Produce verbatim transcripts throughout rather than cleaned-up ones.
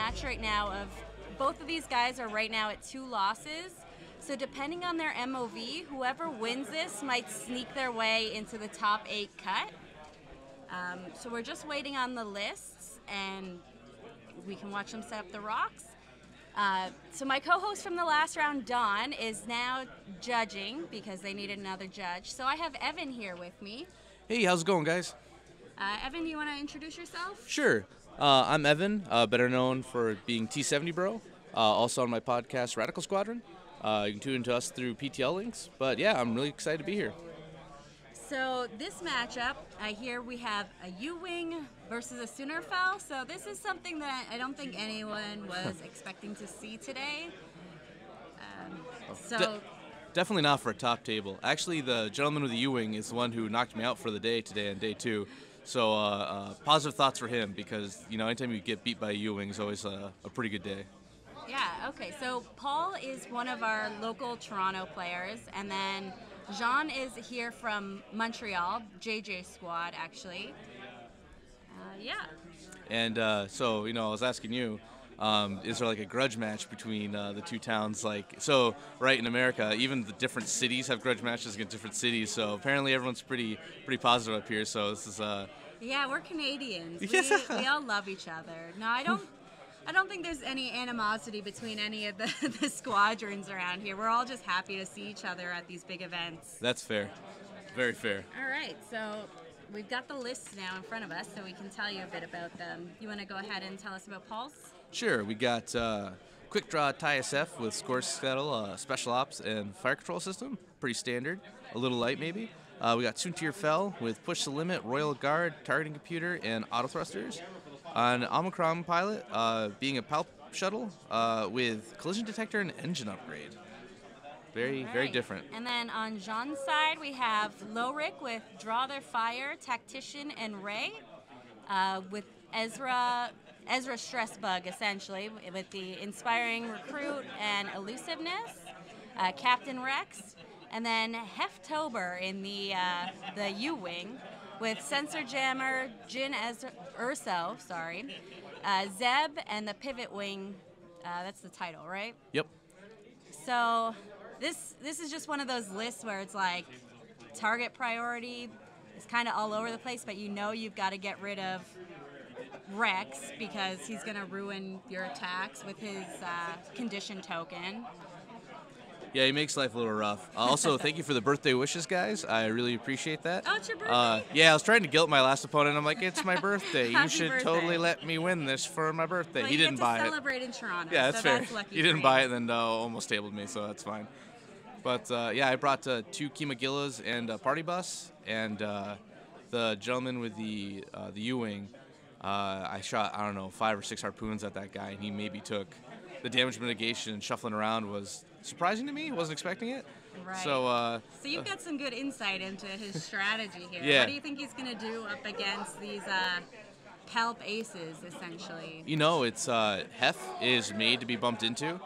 match right now of both of these guys are right now at two losses. So depending on their M O V, whoever wins this might sneak their way into the top eight cut. Um, so we're just waiting on the lists, and we can watch them set up the rocks. Uh, so my co-host from the last round, Dawn, is now judging because they needed another judge. So I have Evan here with me. Hey, how's it going, guys? Uh, Evan, do you want to introduce yourself? Sure. Uh, I'm Evan, uh, better known for being T seventy Bro, uh, also on my podcast, Radical Squadron. Uh, you can tune into us through P T L links, but yeah, I'm really excited to be here. So this matchup, I hear we have a U-Wing versus a Soontir Fel, so this is something that I don't think anyone was expecting to see today. Um, so De Definitely not for a top table. Actually, the gentleman with the U-Wing is the one who knocked me out for the day today on day two. So uh, uh, positive thoughts for him because, you know, anytime you get beat by a U-Wing is always a, a pretty good day. Yeah, okay. So Paul is one of our local Toronto players, and then Jean is here from Montreal, J J Squad, actually. Uh, yeah. And uh, so, you know, I was asking you, um, is there like a grudge match between uh, the two towns? Like, so, right, in America, even the different cities have grudge matches against different cities, so apparently everyone's pretty pretty positive up here, so this is... Uh, yeah, we're Canadians. Yeah. We, we all love each other. No, I don't... I don't think there's any animosity between any of the, the squadrons around here. We're all just happy to see each other at these big events. That's fair. Very fair. All right, so we've got the lists now in front of us, so we can tell you a bit about them. You want to go ahead and tell us about Paul's? Sure. We got uh, Quickdraw T I E S F with Score Scuttle, uh, Special Ops, and Fire Control System. Pretty standard. A little light, maybe. Uh, we got Soontir Fel with Push the Limit, Royal Guard, Targeting Computer, and Auto Thrusters. An Omicron pilot, uh, being a Palp Shuttle uh, with Collision Detector and Engine Upgrade. Very, right. very different. And then on Jean's side, we have Lowhhrick with Draw Their Fire, Tactician, and Ray, uh, with Ezra, Ezra Stressbug, essentially, with the Inspiring Recruit and Elusiveness, uh, Captain Rex, and then Heff Tobber in the, uh, the U-Wing, with Sensor Jammer, Jyn Erso, sorry, uh, Zeb, and the Pivot Wing. Uh, that's the title, right? Yep. So this this is just one of those lists where it's like target priority is kind of all over the place, but you know you've got to get rid of Rex because he's going to ruin your attacks with his uh, condition token. Yeah, he makes life a little rough. Uh, also, thank you for the birthday wishes, guys. I really appreciate that. Oh, it's your birthday. Uh, yeah, I was trying to guilt my last opponent. I'm like, it's my birthday. You should birthday. totally let me win this for my birthday. Well, he didn't buy it. Celebrate in Toronto. Yeah, that's so fair. That's lucky he didn't you. buy it, then uh, almost tabled me, so that's fine. But uh, yeah, I brought uh, two Kimagillas and a party bus, and uh, the gentleman with the uh, the U-Wing. Uh, I shot I don't know five or six harpoons at that guy, and he maybe took the damage mitigation. And shuffling around was surprising to me. Wasn't expecting it. Right. So, uh, so you've got some good insight into his strategy here. Yeah. What do you think he's going to do up against these uh, Palp aces, essentially? You know, it's uh, Heff is made to be bumped into,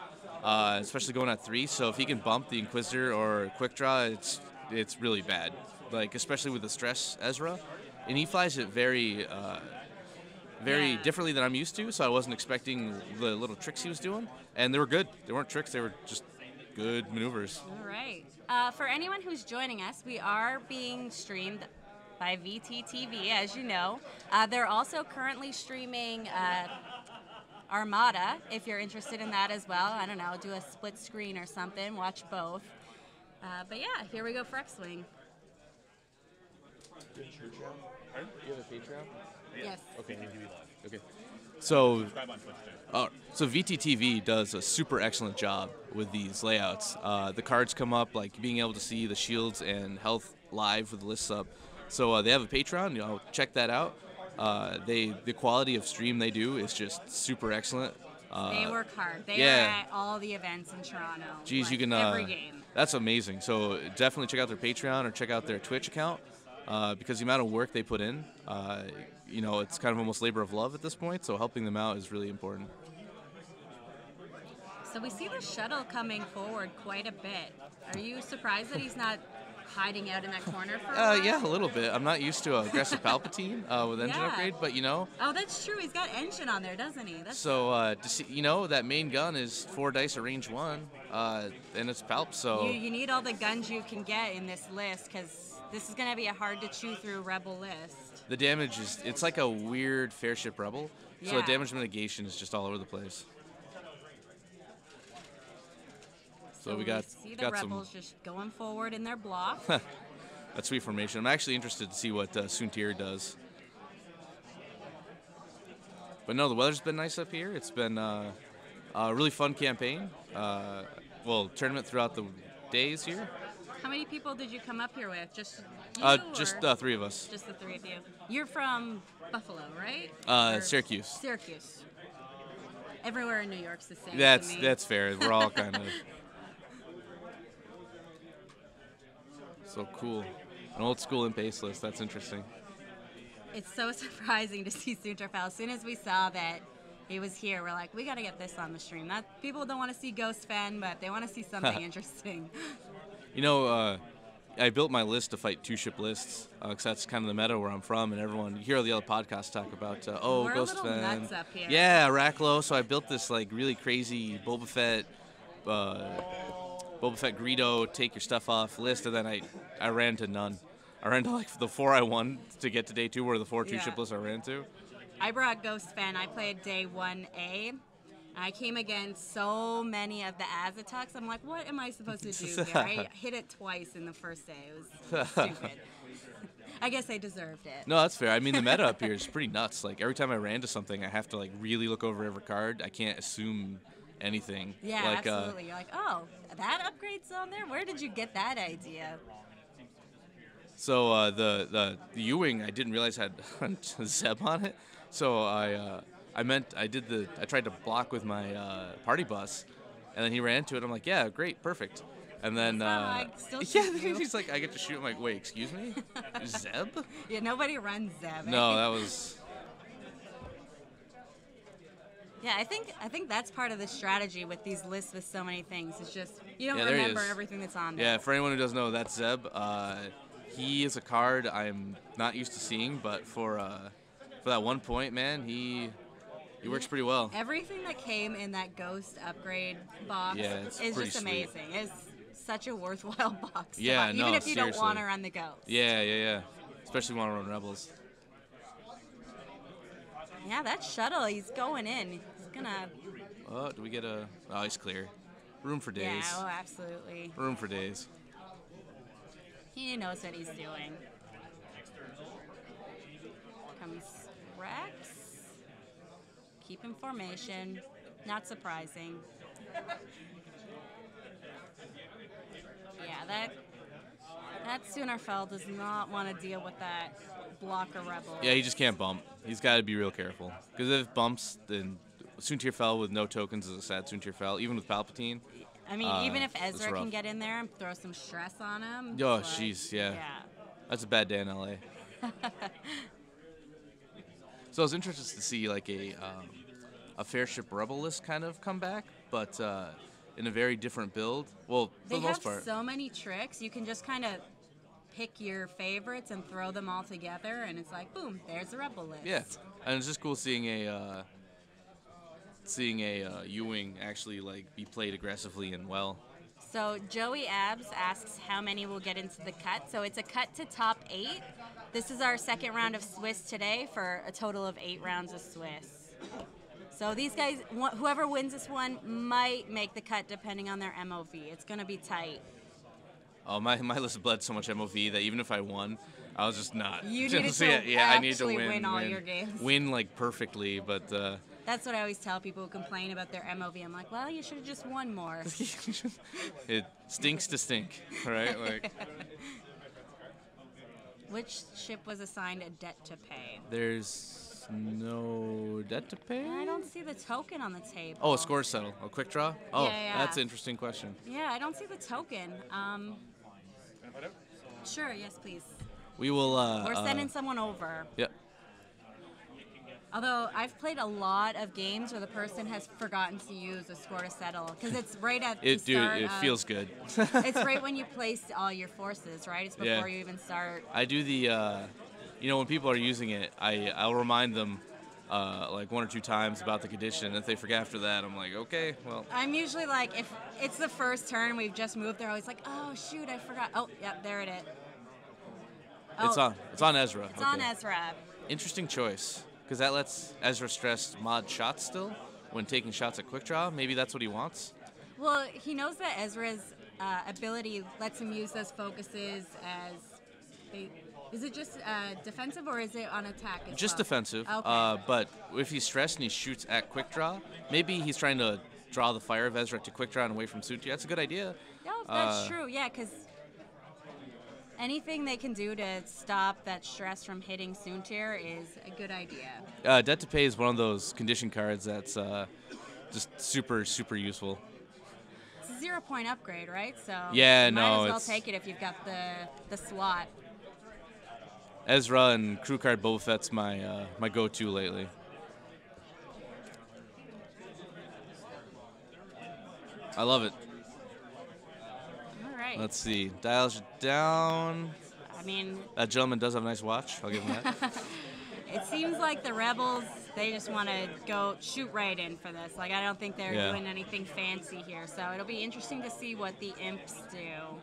uh, especially going at three. So if he can bump the Inquisitor or Quickdraw, it's it's really bad. Like especially with the stress Ezra, and he flies it very. Uh, Very yeah. differently than I'm used to, so I wasn't expecting the little tricks he was doing, and they were good. They weren't tricks; they were just good maneuvers. All right. Uh, for anyone who's joining us, we are being streamed by V T T V, as you know. Uh, they're also currently streaming uh, Armada. If you're interested in that as well, I don't know, do a split screen or something. Watch both. Uh, but yeah, here we go for X-Wing. Do you have a Patreon? Yes. Okay. V T T V Live. Okay. So, uh, so V T T V does a super excellent job with these layouts. Uh, the cards come up, like being able to see the shields and health live with the lists up. So uh, they have a Patreon. You know, check that out. Uh, they the quality of stream they do is just super excellent. Uh, they work hard. They yeah. are at all the events in Toronto. Geez, like you can uh, every game. That's amazing. So definitely check out their Patreon or check out their Twitch account. Uh, because the amount of work they put in, uh, you know, it's kind of almost labor of love at this point, so helping them out is really important. So we see the shuttle coming forward quite a bit. Are you surprised that he's not hiding out in that corner for a while? Uh, yeah, a little bit. I'm not used to uh, aggressive Palpatine uh, with engine yeah. upgrade, but you know. Oh, that's true. He's got engine on there, doesn't he? That's so, uh, to see, you know, that main gun is four dice at range one, uh, and it's Palp, so. You, you need all the guns you can get in this list, because this is going to be a hard-to-chew-through Rebel list. The damage is, it's like a weird Fairship Rebel, yeah. so the damage mitigation is just all over the place. So we got, we see the got Rebels some, just going forward in their block. That's sweet formation. I'm actually interested to see what uh, Soontir does. But no, the weather's been nice up here. It's been uh, a really fun campaign. Uh, well, tournament throughout the days here. How many people did you come up here with? Just you uh, Just uh, three of us. Just the three of you. You're from Buffalo, right? Uh, Syracuse. Syracuse. Everywhere in New York's the same. That's to me. That's fair. We're all kind of... So cool. An old school and base list. That's interesting. It's so surprising to see Soontir Fel. As soon as we saw that he was here, we're like, we got to get this on the stream. That, people don't want to see Ghost Fen, but they want to see something interesting. You know, uh, I built my list to fight two-ship lists because uh, that's kind of the meta where I'm from, and everyone, you hear all the other podcasts talk about, uh, oh, we're Ghost Fen. We're a little nuts up here. Yeah, Racklow. So I built this, like, really crazy Boba Fett... Uh, Boba Fett Greedo, take your stuff off list, and then I, I ran to none. I ran to like the four I won to get to day two, were the four two yeah. ship lists I ran to. I brought Ghost Fen. I played day one A. I came against so many of the Azateks. I'm like, what am I supposed to do here? I hit it twice in the first day. It was stupid. I guess I deserved it. No, that's fair. I mean, the meta up here is pretty nuts. Like every time I ran to something, I have to like really look over every card. I can't assume anything. Yeah, like, absolutely. Uh, You're like, oh, that upgrade's on there? Where did you get that idea? So uh, the, the the U-Wing, I didn't realize had Zeb on it. So I uh, I meant I did the I tried to block with my uh, party bus, and then he ran into it. I'm like, yeah, great, perfect. And then uh, I still yeah, he's like, I get to shoot. I'm like, wait, excuse me, Zeb? Yeah, nobody runs Zeb. No, that was. Yeah, I think I think that's part of the strategy with these lists with so many things. It's just you don't yeah, remember everything that's on there. Yeah, for anyone who doesn't know, that's Zeb. Uh, he is a card I'm not used to seeing, but for uh, for that one point, man, he he works pretty well. Everything that came in that Ghost upgrade box yeah, is just amazing. Sweet. It's such a worthwhile box. Yeah, to buy, even no, if you seriously. don't want to run the Ghost. Yeah, yeah, yeah. Especially when I run Rebels. Yeah, that shuttle, he's going in. Gonna oh, do we get a? Oh, he's clear. Room for days. Yeah, oh, absolutely. Room for days. He knows what he's doing. Comes Rex. Keep in formation. Not surprising. Yeah, that that Soontir Fel does not want to deal with that blocker Rebel. Yeah, he just can't bump. He's got to be real careful because if bumps, then. Soontir Fel with no tokens is a sad Soontir Fel, even with Palpatine. I mean, uh, even if Ezra can get in there and throw some stress on him. Oh, jeez, yeah. yeah. That's a bad day in L A So I was interested to see, like, a um, a Fairship Rebel list kind of come back, but uh, in a very different build. Well, for they the most part. They have so many tricks. You can just kind of pick your favorites and throw them all together, and it's like, boom, there's a Rebel list. Yeah, and it's just cool seeing a... Uh, seeing a uh, U-Wing actually like be played aggressively and well. So Joey Abs asks how many will get into the cut. So it's a cut to top eight. This is our second round of Swiss today for a total of eight rounds of Swiss. So these guys, wh whoever wins this one might make the cut depending on their M O V. It's going to be tight. Oh, my, my list bled so much M O V that even if I won, I was just not. You needed to yeah, yeah, I need to win, win all win, your games. Win like perfectly, but... Uh, That's what I always tell people who complain about their M O V. I'm like, well, you should have just won more. It stinks to stink, right? Like. Which ship was assigned a debt to pay? There's no debt to pay? I don't see the token on the table. Oh, a score settle. A quick draw? Oh, yeah, yeah. That's an interesting question. Yeah, I don't see the token. Um, sure, yes, please. We will... Uh, We're sending uh, someone over. Yep. Although I've played a lot of games where the person has forgotten to use a score to settle, because it's right at the it, start. Dude, it of, feels good. It's right when you place all your forces, right? It's before yeah. you even start. I do the, uh, you know, when people are using it, I I'll remind them. Uh, like one or two times about the condition, and if they forget after that, I'm like, okay, well. I'm usually like, if it's the first turn, we've just moved, they're always like, oh shoot, I forgot. Oh, yep, there it is. Oh, it's on. It's on Ezra. It's okay. on Ezra. Interesting choice, because that lets Ezra stress mod shots still when taking shots at Quickdraw. Maybe that's what he wants. Well, he knows that Ezra's uh, ability lets him use those focuses as they. Is it just uh, defensive or is it on attack as Just well? defensive, okay. uh, but if he's stressed and he shoots at Quickdraw, maybe he's trying to draw the fire of Ezra to Quickdraw and away from Soontir. That's a good idea. No, that's uh, true, yeah, because anything they can do to stop that stress from hitting Soontir is a good idea. Uh, Debt to Pay is one of those condition cards that's uh, just super, super useful. It's a zero-point upgrade, right? So yeah, you might no, as well it's... take it if you've got the, the SWAT. Ezra and Crew Card Boba Fett's my uh, my go-to lately. I love it. All right. Let's see. Dials down. I mean, that gentleman does have a nice watch. I'll give him that. It seems like the rebels, they just want to go shoot right in for this. Like, I don't think they're yeah. doing anything fancy here. So it'll be interesting to see what the imps do.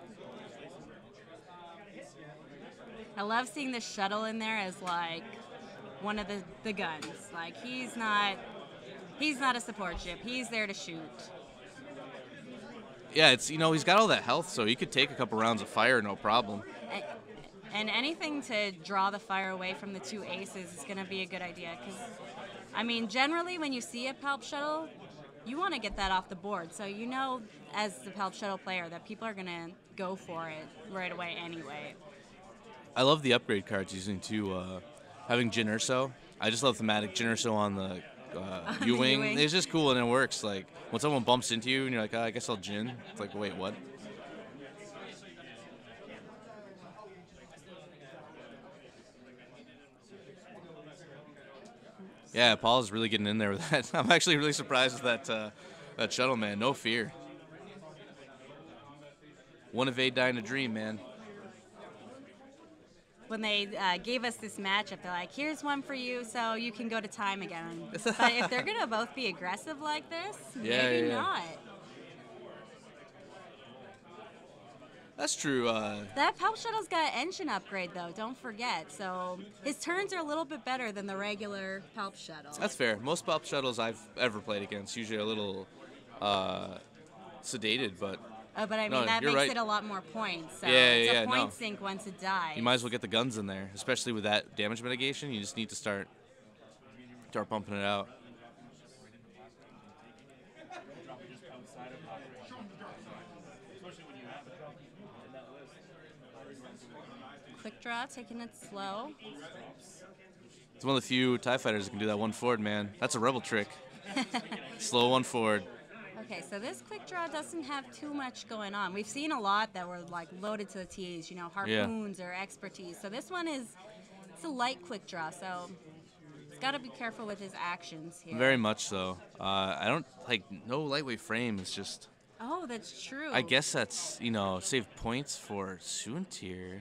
I love seeing the shuttle in there as like one of the, the guns. Like he's not he's not a support ship. He's there to shoot. Yeah, it's you know, he's got all that health, so he could take a couple rounds of fire no problem. And, and anything to draw the fire away from the two aces is going to be a good idea cuz I mean, generally when you see a Palp Shuttle, you want to get that off the board. So you know as the Palp Shuttle player that people are going to go for it right away anyway. I love the upgrade cards using too. Uh, having Jyn Erso, I just love thematic Jyn Erso on the uh, U-Wing. It's just cool and it works. Like when someone bumps into you and you're like, oh, I guess I'll Jyn. It's like, wait, what? Yeah, Paul's really getting in there with that. I'm actually really surprised with that uh, that shuttle, man. No fear. One of eight dying to dream, man. When they uh, gave us this matchup, they're like, here's one for you so you can go to time again. But if they're going to both be aggressive like this, yeah, maybe yeah. not. That's true. Uh, that Palp Shuttle's got an engine upgrade, though. Don't forget. So his turns are a little bit better than the regular Palp Shuttle. That's fair. Most Palp Shuttles I've ever played against usually are a little uh, sedated, but... Oh, but I mean, no, that makes right. it a lot more points. So yeah, it's yeah, a point no. sink once it dies. You might as well get the guns in there, especially with that damage mitigation. You just need to start, start pumping it out. Quickdraw, taking it slow. It's one of the few TIE fighters that can do that one forward, man. That's a rebel trick. Slow one forward. Okay, so this Quickdraw doesn't have too much going on. We've seen a lot that were like loaded to the T's, you know, harpoons yeah. or expertise. So this one is it's a light Quickdraw, so he's got to be careful with his actions here. Very much so. Uh, I don't like no lightweight frame. It's just. Oh, that's true. I guess that's you know save points for Soontir.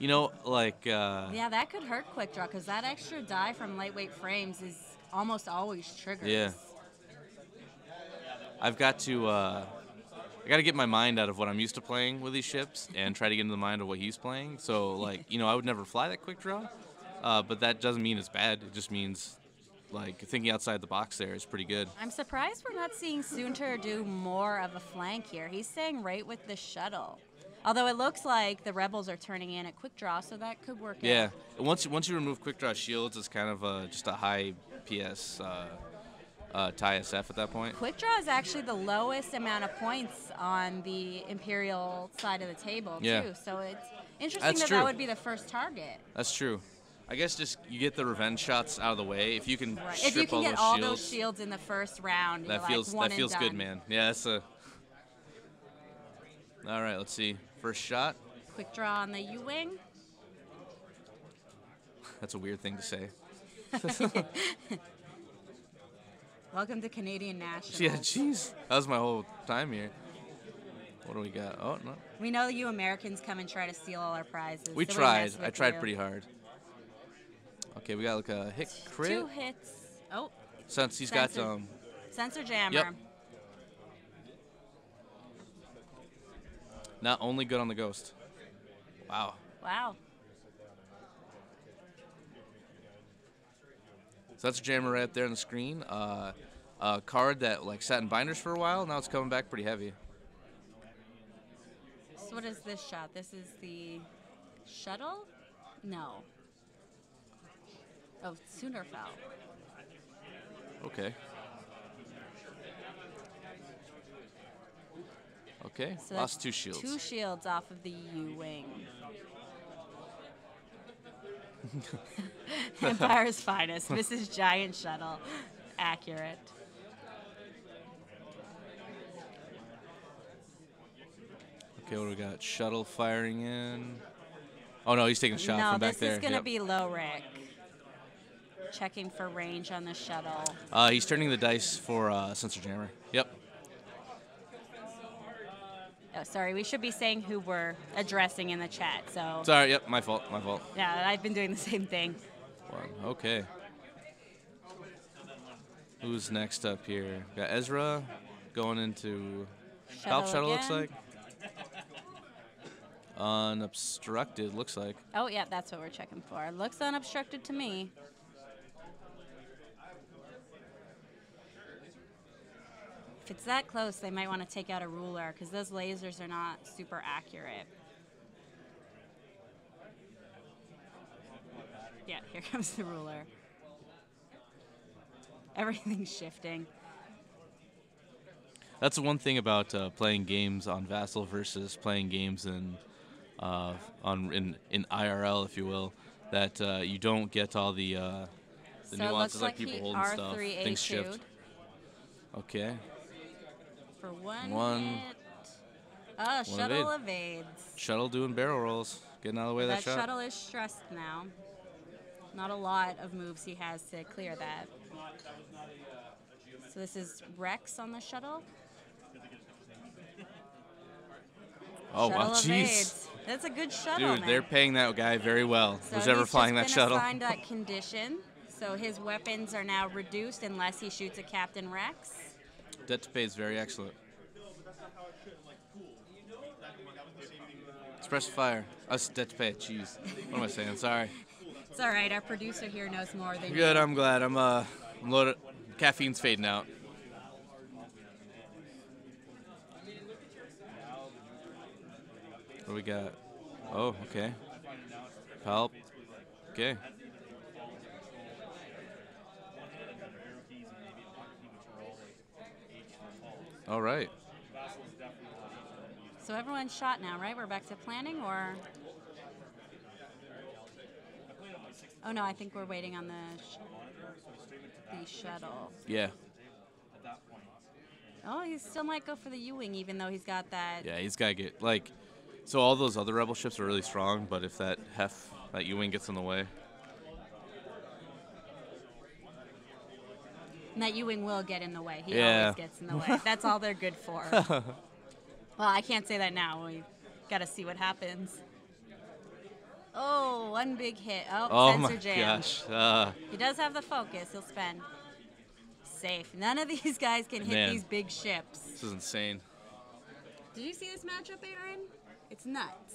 You know, like. Uh, yeah, that could hurt Quickdraw because that extra die from lightweight frames is almost always triggers. Yeah. I've got to, uh, I got to get my mind out of what I'm used to playing with these ships and try to get into the mind of what he's playing. So, like, you know, I would never fly that Quickdraw, uh, but that doesn't mean it's bad. It just means, like, thinking outside the box there is pretty good. I'm surprised we're not seeing Soontir do more of a flank here. He's staying right with the shuttle. Although it looks like the Rebels are turning in at Quickdraw, so that could work yeah. out. Yeah. Once, once you remove Quickdraw shields, it's kind of a, just a high P S, uh, Uh, TIE S F at that point. Quickdraw is actually the lowest amount of points on the Imperial side of the table, yeah. too. So it's interesting That's that true. that would be the first target. That's true. I guess just you get the revenge shots out of the way. If you can right. strip If you can all get those all shields, those shields in the first round, that feels, like one That feels done. good, man. Yeah, that's a... All right, let's see. First shot. Quickdraw on the U-Wing. That's a weird thing to say. Welcome to Canadian Nationals. Yeah, jeez. That was my whole time here. What do we got? Oh, no. We know you Americans come and try to steal all our prizes. We so tried. We I tried you. pretty hard. Okay, we got like a hit crit. Two hits. Oh. Since he's Sensor. got... um. Sensor Jammer. Yep. Not only good on the Ghost. Wow. Wow. So that's a Jammer right there on the screen. Uh, a card that like sat in binders for a while. Now it's coming back pretty heavy. So what is this shot? This is the shuttle? No. Oh, Soontir Fel. Okay. Okay, so lost two shields. Two shields off of the U-Wing. Empire's finest. Missus Giant Shuttle. Accurate. Okay, what do we got? Shuttle firing in. Oh, no, he's taking a shot no, from back there. No, this is going to yep. be Lowhhrick. Checking for range on the shuttle. Uh, he's turning the dice for uh, Sensor Jammer. Yep. Oh, sorry, we should be saying who we're addressing in the chat, so... Sorry, yep, my fault, my fault. Yeah, I've been doing the same thing. Wow, okay. Who's next up here? Got Ezra going into... Palp Shuttle, looks like. Unobstructed, looks like. Oh, yeah, that's what we're checking for. Looks unobstructed to me. If it's that close, they might want to take out a ruler because those lasers are not super accurate. Yeah, here comes the ruler. Everything's shifting. That's one thing about uh, playing games on Vassal versus playing games in uh, on in, in I R L, if you will, that uh, you don't get all the uh, the so nuances like, like people holding stuff. Things shift. Okay. For one, one hit. Oh, one shuttle evade. evades. Shuttle doing barrel rolls. Getting out of the way of that shot. That shuttle is stressed now. Not a lot of moves he has to clear that. So this is Rex on the shuttle. Oh, shuttle wow, jeez. That's a good shuttle, Dude, man. they're paying that guy very well, so who's ever flying that shuttle. He's just been assigned that condition, so his weapons are now reduced unless he shoots a Captain Rex. Debt to Pay is very excellent. Suppressed Fire. Us Debt to Pay. Jeez. What am I saying? Sorry. It's all right. Our producer here knows more than you. Good. I'm glad. I'm uh, I'm loaded. Caffeine's fading out. What do we got? Oh, okay. Palp. Okay. All right. So everyone's shot now, right? We're back to planning, or? Oh, no, I think we're waiting on the, sh the shuttle. Yeah. Oh, he still might go for the U-Wing, even though he's got that. Yeah, he's got to get, like, so all those other Rebel ships are really strong, but if that Heff, that U-Wing gets in the way. And that U-Wing will get in the way. He yeah. always gets in the way. That's all they're good for. Well, I can't say that now. We've got to see what happens. Oh, one big hit. Oh, oh Sensor Jam. Oh, my gosh. Uh, he does have the focus. He'll spend. Safe. None of these guys can man. hit these big ships. This is insane. Did you see this matchup, Aaron? It's nuts.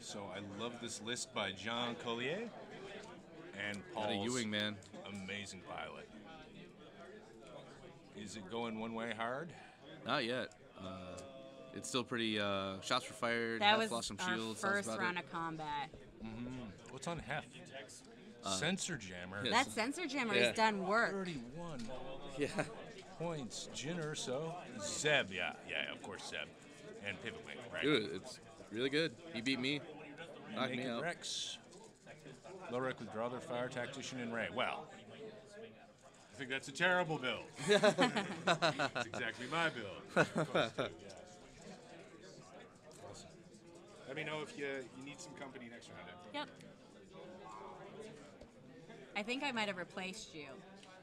So I love this list by John Collier and Paul Ewing, man. Amazing pilot. Is it going one way hard? Not yet. Uh, it's still pretty. Uh, shots were fired. That Heff was lost some shields. First about round it. of combat. Mm-hmm. What's on Heff? Uh, Sensor Jammer. Yes. That Sensor Jammer yeah. has done work. Thirty-one. Yeah. Points. Jyn Erso. Zeb. Yeah. Yeah. Of course, Zeb. And Pivot Wing. Right. Dude, it's really good. He beat me. Knocked me out. Rex. Lowhhrick with Draw Their Fire, Tactician, and Ray. Well, I think that's a terrible build. It's exactly my build. Awesome. Let me know if you, you need some company next round. Yep. I think I might have replaced you.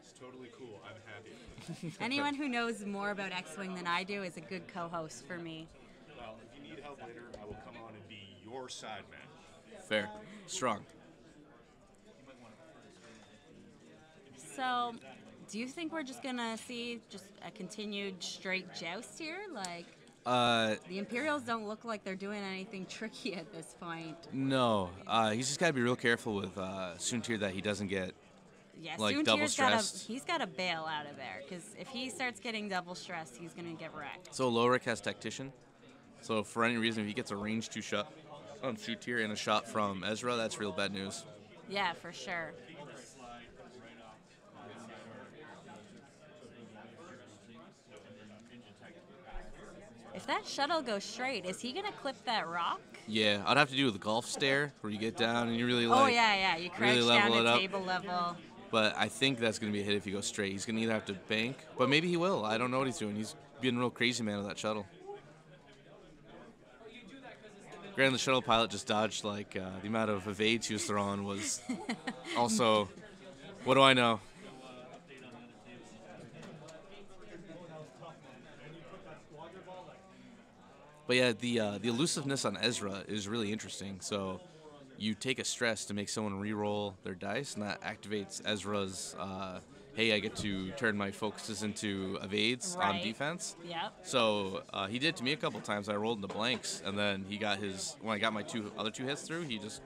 It's totally cool. I'm happy. Anyone who knows more about X-Wing than I do is a good co-host for me. Well, if you need help later, I will come on and be your side man. Fair. Strong. So, do you think we're just going to see just a continued straight joust here? Like, uh, the Imperials don't look like they're doing anything tricky at this point. No. Uh, he's just got to be real careful with uh, Soontir that he doesn't get, yeah, like, Soontir's double stressed. Gotta, he's got to bail out of there, because if he starts getting double stressed, he's going to get wrecked. So, Lowhhrick has Tactician. So, for any reason, if he gets a range two shot on Soontir and a shot from Ezra, that's real bad news. Yeah, for sure. If that shuttle goes straight, is he going to clip that rock? Yeah, I'd have to do the golf stare where you get down and you really like... Oh, yeah, yeah. You crouch really down to table level. But I think that's going to be a hit if he goes straight. He's going to either have to bank, but maybe he will. I don't know what he's doing. He's being a real crazy man with that shuttle. Granted, the shuttle pilot just dodged, like, uh, the amount of evades he was throwing was also... What do I know? But yeah, the uh, the elusiveness on Ezra is really interesting. So you take a stress to make someone re-roll their dice, and that activates Ezra's, uh, hey, I get to turn my focuses into evades right. on defense. Yep. So uh, he did it to me a couple times. I rolled in the blanks, and then he got his, when I got my two other two hits through, he just,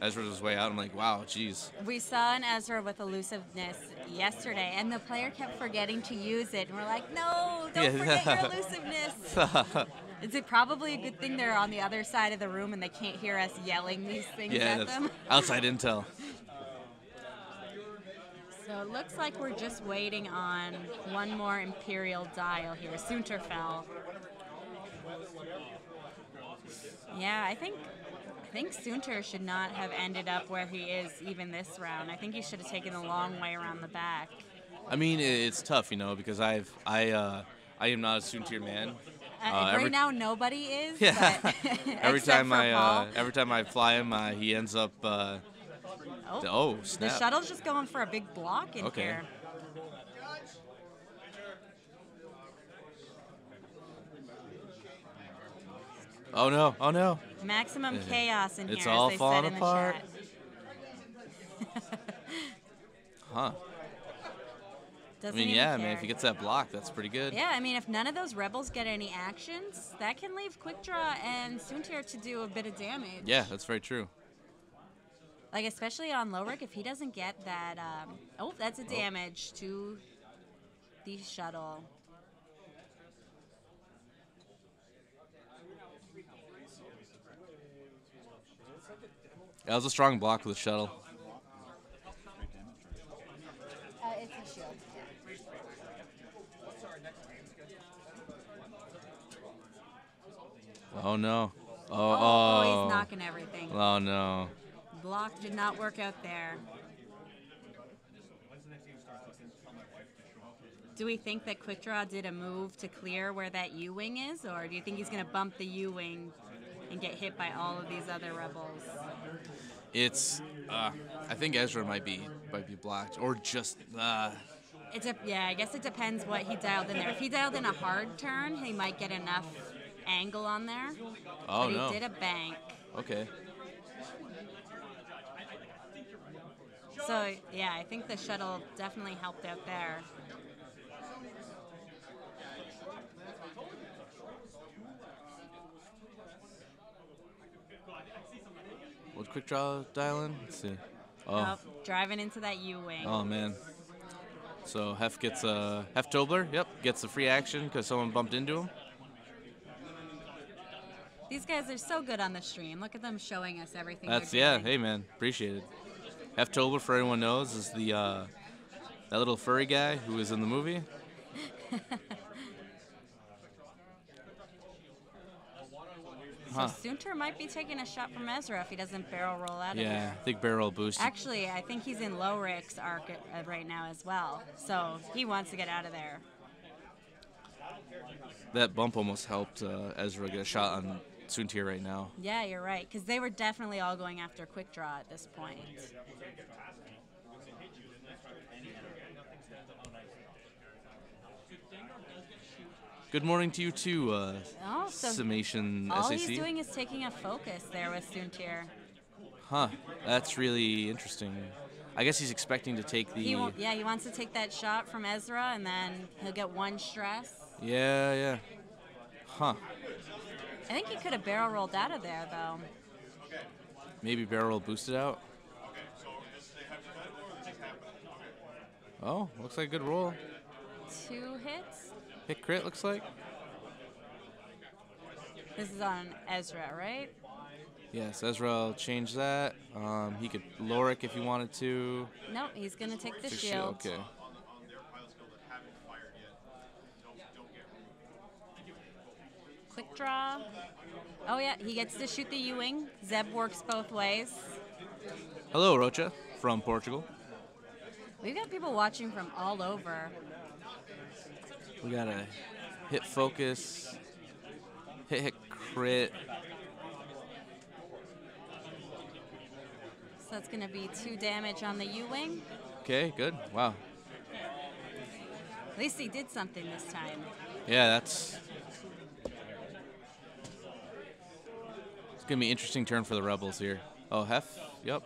Ezra was way out. I'm like, wow, geez. We saw an Ezra with elusiveness yesterday, and the player kept forgetting to use it. And we're like, no, don't yeah. forget your elusiveness. It's probably a good thing they're on the other side of the room and they can't hear us yelling these things yeah, at them. Outside intel. So it looks like we're just waiting on one more Imperial dial here. Soontir Fel. Yeah, I think I think Soontir should not have ended up where he is even this round. I think he should have taken the long way around the back. I mean, it's tough, you know, because I've I uh, I am not a Soontir man. Uh, uh, right every, now, nobody is. Yeah. But every time I, uh, every time I fly him, uh, he ends up. Uh, oh. To, oh, snap! The shuttle's just going for a big block in okay. here. Oh no! Oh no! Maximum yeah. chaos in it's here. It's all as they falling said apart. In the chat. Huh. Doesn't I mean, yeah, I mean, if he gets that block, that's pretty good. Yeah, I mean, if none of those rebels get any actions, that can leave Quickdraw and Soontir to do a bit of damage. Yeah, that's very true. Like, especially on Lowhhrick, if he doesn't get that, um, oh, that's a damage oh. to the shuttle. That was a strong block with the shuttle. Uh, it's a shield. Oh, no. Oh, oh, oh, he's knocking everything. Oh, no. Block did not work out there. Do we think that Quickdraw did a move to clear where that U-Wing is, or do you think he's going to bump the U-Wing and get hit by all of these other rebels? It's, uh, I think Ezra might be, might be blocked, or just, uh... It's a, yeah, I guess it depends what he dialed in there. If he dialed in a hard turn, he might get enough angle on there. Oh, but he no. did a bank. Okay. So, yeah, I think the shuttle definitely helped out there. What Quickdraw dial in? Let's see. Oh. Nope, driving into that U-Wing. Oh, man. So Heff gets a Heff Tobber. Yep, gets a free action because someone bumped into him. These guys are so good on the stream. Look at them showing us everything. That's yeah. Hey man, appreciate it. Heff Tobber, for everyone knows, is the uh, that little furry guy who was in the movie. Huh. So Soontir might be taking a shot from Ezra if he doesn't barrel roll out of yeah, here. Yeah, I think barrel boost. Actually, I think he's in Lowhhrick's arc at, uh, right now as well, so he wants to get out of there. That bump almost helped uh, Ezra get a shot on Soontir right now. Yeah, you're right, because they were definitely all going after Quickdraw at this point. Good morning to you too, uh, oh, so Summation all S A C. All he's doing is taking a focus there with Soontir. Huh, that's really interesting. I guess he's expecting to take the... He won't, yeah, he wants to take that shot from Ezra, and then he'll get one stress. Yeah, yeah. Huh. I think he could have barrel rolled out of there, though. Maybe barrel roll boosted out? Oh, looks like a good roll. Two hits? Hit crit, looks like. This is on Ezra, right? Yes, Ezra will change that. Um, he could Lowhhrick if he wanted to. Nope, he's going to take the shield. Okay. Quick draw. Oh, yeah, he gets to shoot the U-Wing. Zeb works both ways. Hello, Rocha from Portugal. We've got people watching from all over. We got a hit focus, hit, hit crit. That's going to be two damage on the U-Wing. Okay, good. Wow. At least he did something this time. Yeah, that's... It's going to be an interesting turn for the Rebels here. Oh, Heff? Yep.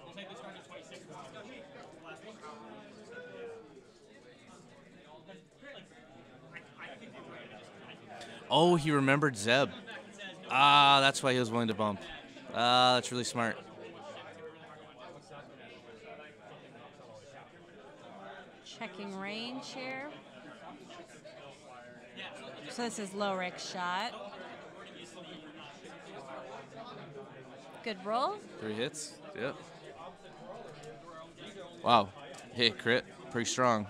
Oh, he remembered Zeb. Ah, that's why he was willing to bump. Ah, that's really smart. Checking range here. So this is Lowhhrick shot. Good roll. Three hits. Yep. Wow. Hey, crit. Pretty strong.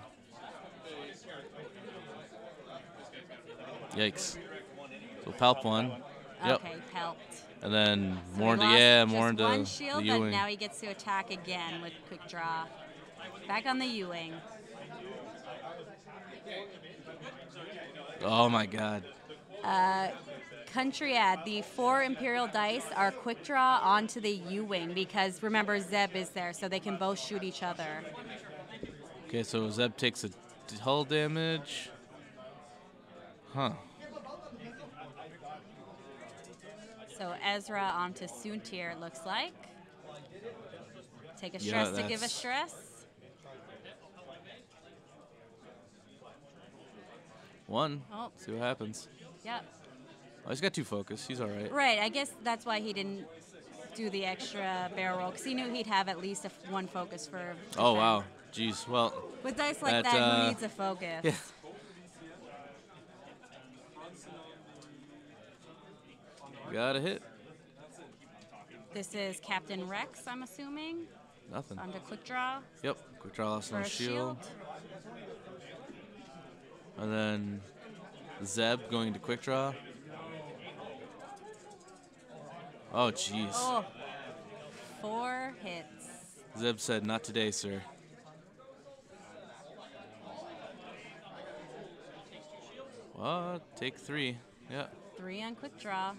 Yikes. So Palp one. Yep. Okay, Palped. And then so more into, yeah, more into one shield, the but now he gets to attack again with quick draw. Back on the U-Wing. Oh my god. Uh, country ad, the four Imperial dice are quick draw onto the U-Wing because remember Zeb is there so they can both shoot each other. Okay, so Zeb takes a hull damage. Huh. So Ezra onto Soontir, it looks like. Take a stress yeah, to give a stress. One. Oh. See what happens. Yep. Oh, he's got two focus. He's all right. Right. I guess that's why he didn't do the extra barrel roll, because he knew he'd have at least a f one focus for... defense. Oh, wow. Jeez. Well... With dice like that, that uh, who needs a focus? Yeah. Got a hit. This is Captain Rex, I'm assuming. Nothing. On to quick draw. Yep. Quick draw lost on shield. shield. And then Zeb going to quick draw. Oh, jeez. Oh, four hits. Zeb said, "Not today, sir." Well, take three. Yeah. Three on quick draw.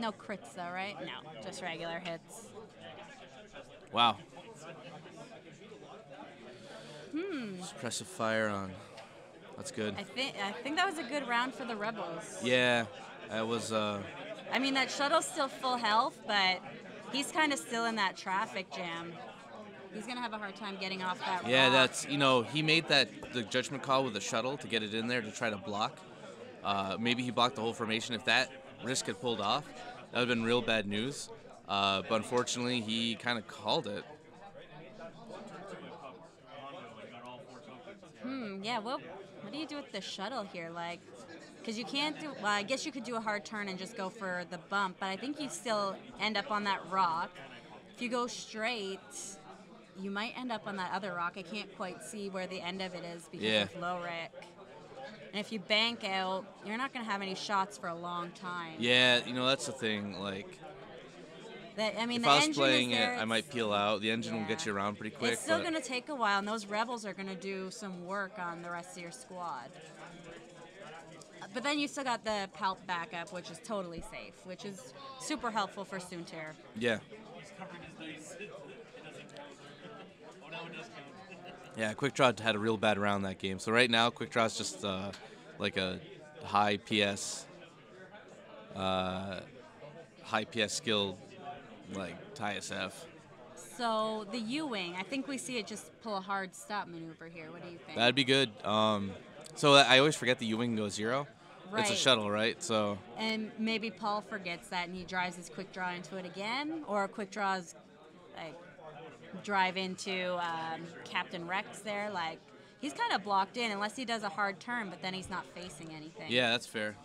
No crits though, right? No, just regular hits. Wow. Hmm. Suppressive fire on. That's good. I think I think that was a good round for the Rebels. Yeah, that was. Uh, I mean, that shuttle's still full health, but he's kind of still in that traffic jam. He's gonna have a hard time getting off that. Yeah, rock. That's you know he made that the judgment call with the shuttle to get it in there to try to block. Uh, maybe he blocked the whole formation. If that risk had pulled off, that would have been real bad news. Uh, but unfortunately, he kind of called it. Hmm, yeah, well, what do you do with the shuttle here? Like, because you can't do, well, I guess you could do a hard turn and just go for the bump, but I think you still end up on that rock. If you go straight, you might end up on that other rock. I can't quite see where the end of it is because yeah. of Lowhhrick. And if you bank out, you're not going to have any shots for a long time. Yeah, you know, that's the thing, like... The, I mean, if the I was playing there, it, I might peel out. The engine yeah. will get you around pretty quick. It's still going to take a while, and those Rebels are going to do some work on the rest of your squad. But then you still got the Palp backup, which is totally safe, which is super helpful for Soontir. Yeah. Yeah, Quickdraw had a real bad round that game. So right now, Quickdraw's just uh, like a high P S, uh, high P S skilled like T I E S F. So the U-Wing, I think we see it just pull a hard stop maneuver here. What do you think? That'd be good. Um, so I always forget the U-Wing goes zero. Right. It's a shuttle, right? So. And maybe Paul forgets that and he drives his Quickdraw into it again, or Quickdraw's like drive into um, Captain Rex there. Like he's kind of blocked in unless he does a hard turn, but then he's not facing anything. Yeah, that's fair.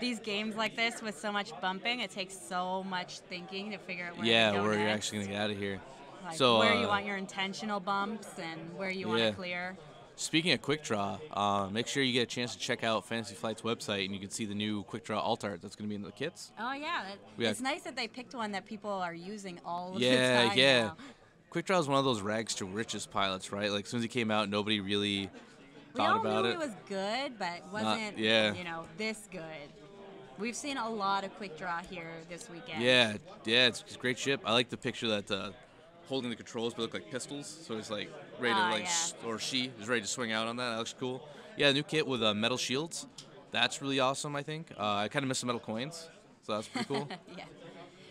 These games like this with so much bumping, it takes so much thinking to figure out where, yeah, to go where next. You're actually going to get out of here. Like so, where uh, you want your intentional bumps and where you yeah. want to clear. Speaking of Quickdraw, uh, make sure you get a chance to check out Fantasy Flight's website, and you can see the new Quickdraw alt art that's going to be in the kits. Oh, yeah. That, it's nice that they picked one that people are using all yeah, the time. Yeah, yeah. Quickdraw is one of those rags to riches pilots, right? Like, as soon as he came out, nobody really thought about it. We all knew it was good, but wasn't, Not, yeah. you know, this good. We've seen a lot of Quickdraw here this weekend. Yeah, yeah, it's a great ship. I like the picture that uh, holding the controls, but look like pistols. So it's like ready to uh, like, yeah. or she is ready to swing out on that. That looks cool. Yeah, the new kit with uh, metal shields. That's really awesome. I think uh, I kind of miss the metal coins, so that's pretty cool. Yeah,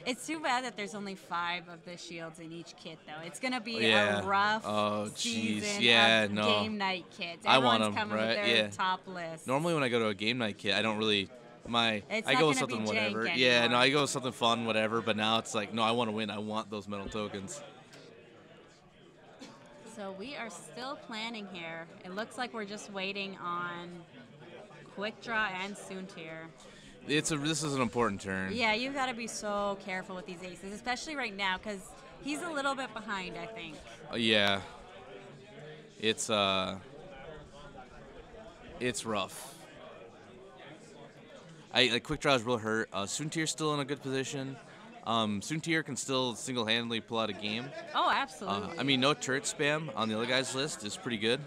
it's too bad that there's only five of the shields in each kit, though. It's gonna be yeah. a rough oh, season yeah, of no. game night kits. Everyone's I want them, coming right? with their yeah. top list. Normally, when I go to a game night kit, I don't really. My, it's I go with something whatever. Yeah, no, I go with something fun, whatever. But now it's like, no, I want to win. I want those metal tokens. So we are still planning here. It looks like we're just waiting on Quickdraw and Soontir. It's a. This is an important turn. Yeah, you've got to be so careful with these aces, especially right now, because he's a little bit behind, I think. Uh, yeah. It's uh. It's rough. I, like, Quickdraw is real hurt. Uh, Soontir's still in a good position. Um, Soontir can still single-handedly pull out a game. Oh, absolutely. Uh, I mean, no turret spam on the other guy's list is pretty good.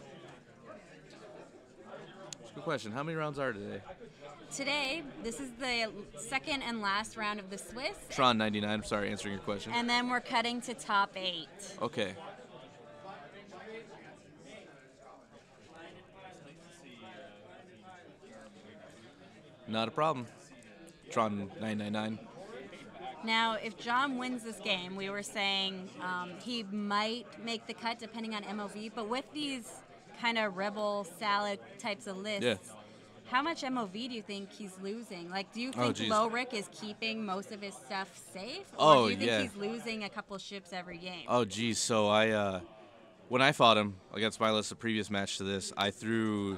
That's a good question. How many rounds are today? Today, this is the second and last round of the Swiss. Tron ninety-nine, I'm sorry, answering your question. And then we're cutting to top eight. Okay. Not a problem. Tron nine nine nine. Now, if John wins this game, we were saying um, he might make the cut depending on M O V, but with these kind of rebel salad types of lists, yeah. how much M O V do you think he's losing? Like, do you think oh, Lowhhrick is keeping most of his stuff safe? Or oh, do you think yeah. he's losing a couple ships every game? Oh, geez. So I, uh, when I fought him against my list, the previous match to this, I threw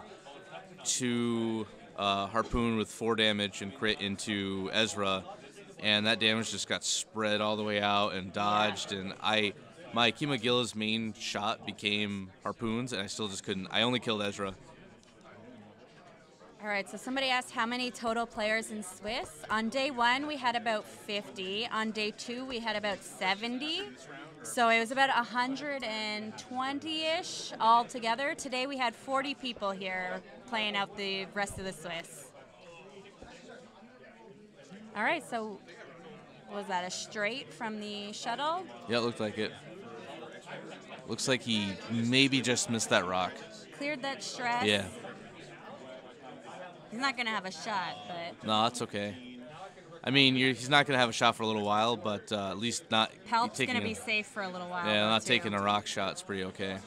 two... Uh, harpoon with four damage and crit into Ezra, and that damage just got spread all the way out and dodged. Yeah. And I, my Kimagilla's main shot became harpoons, and I still just couldn't. I only killed Ezra. All right. So somebody asked how many total players in Swiss. On day one we had about fifty. On day two we had about seventy. So it was about one hundred twenty-ish all together. Today we had forty people here playing out the rest of the Swiss. All right, so was that a straight from the shuttle? Yeah, it looked like it. Looks like he maybe just missed that rock. Cleared that stress. Yeah. He's not going to have a shot, but... No, that's okay. I mean, you're, he's not going to have a shot for a little while, but uh, at least not... Palp's going to be safe for a little while. Yeah, not too. Taking a rock shot's pretty okay.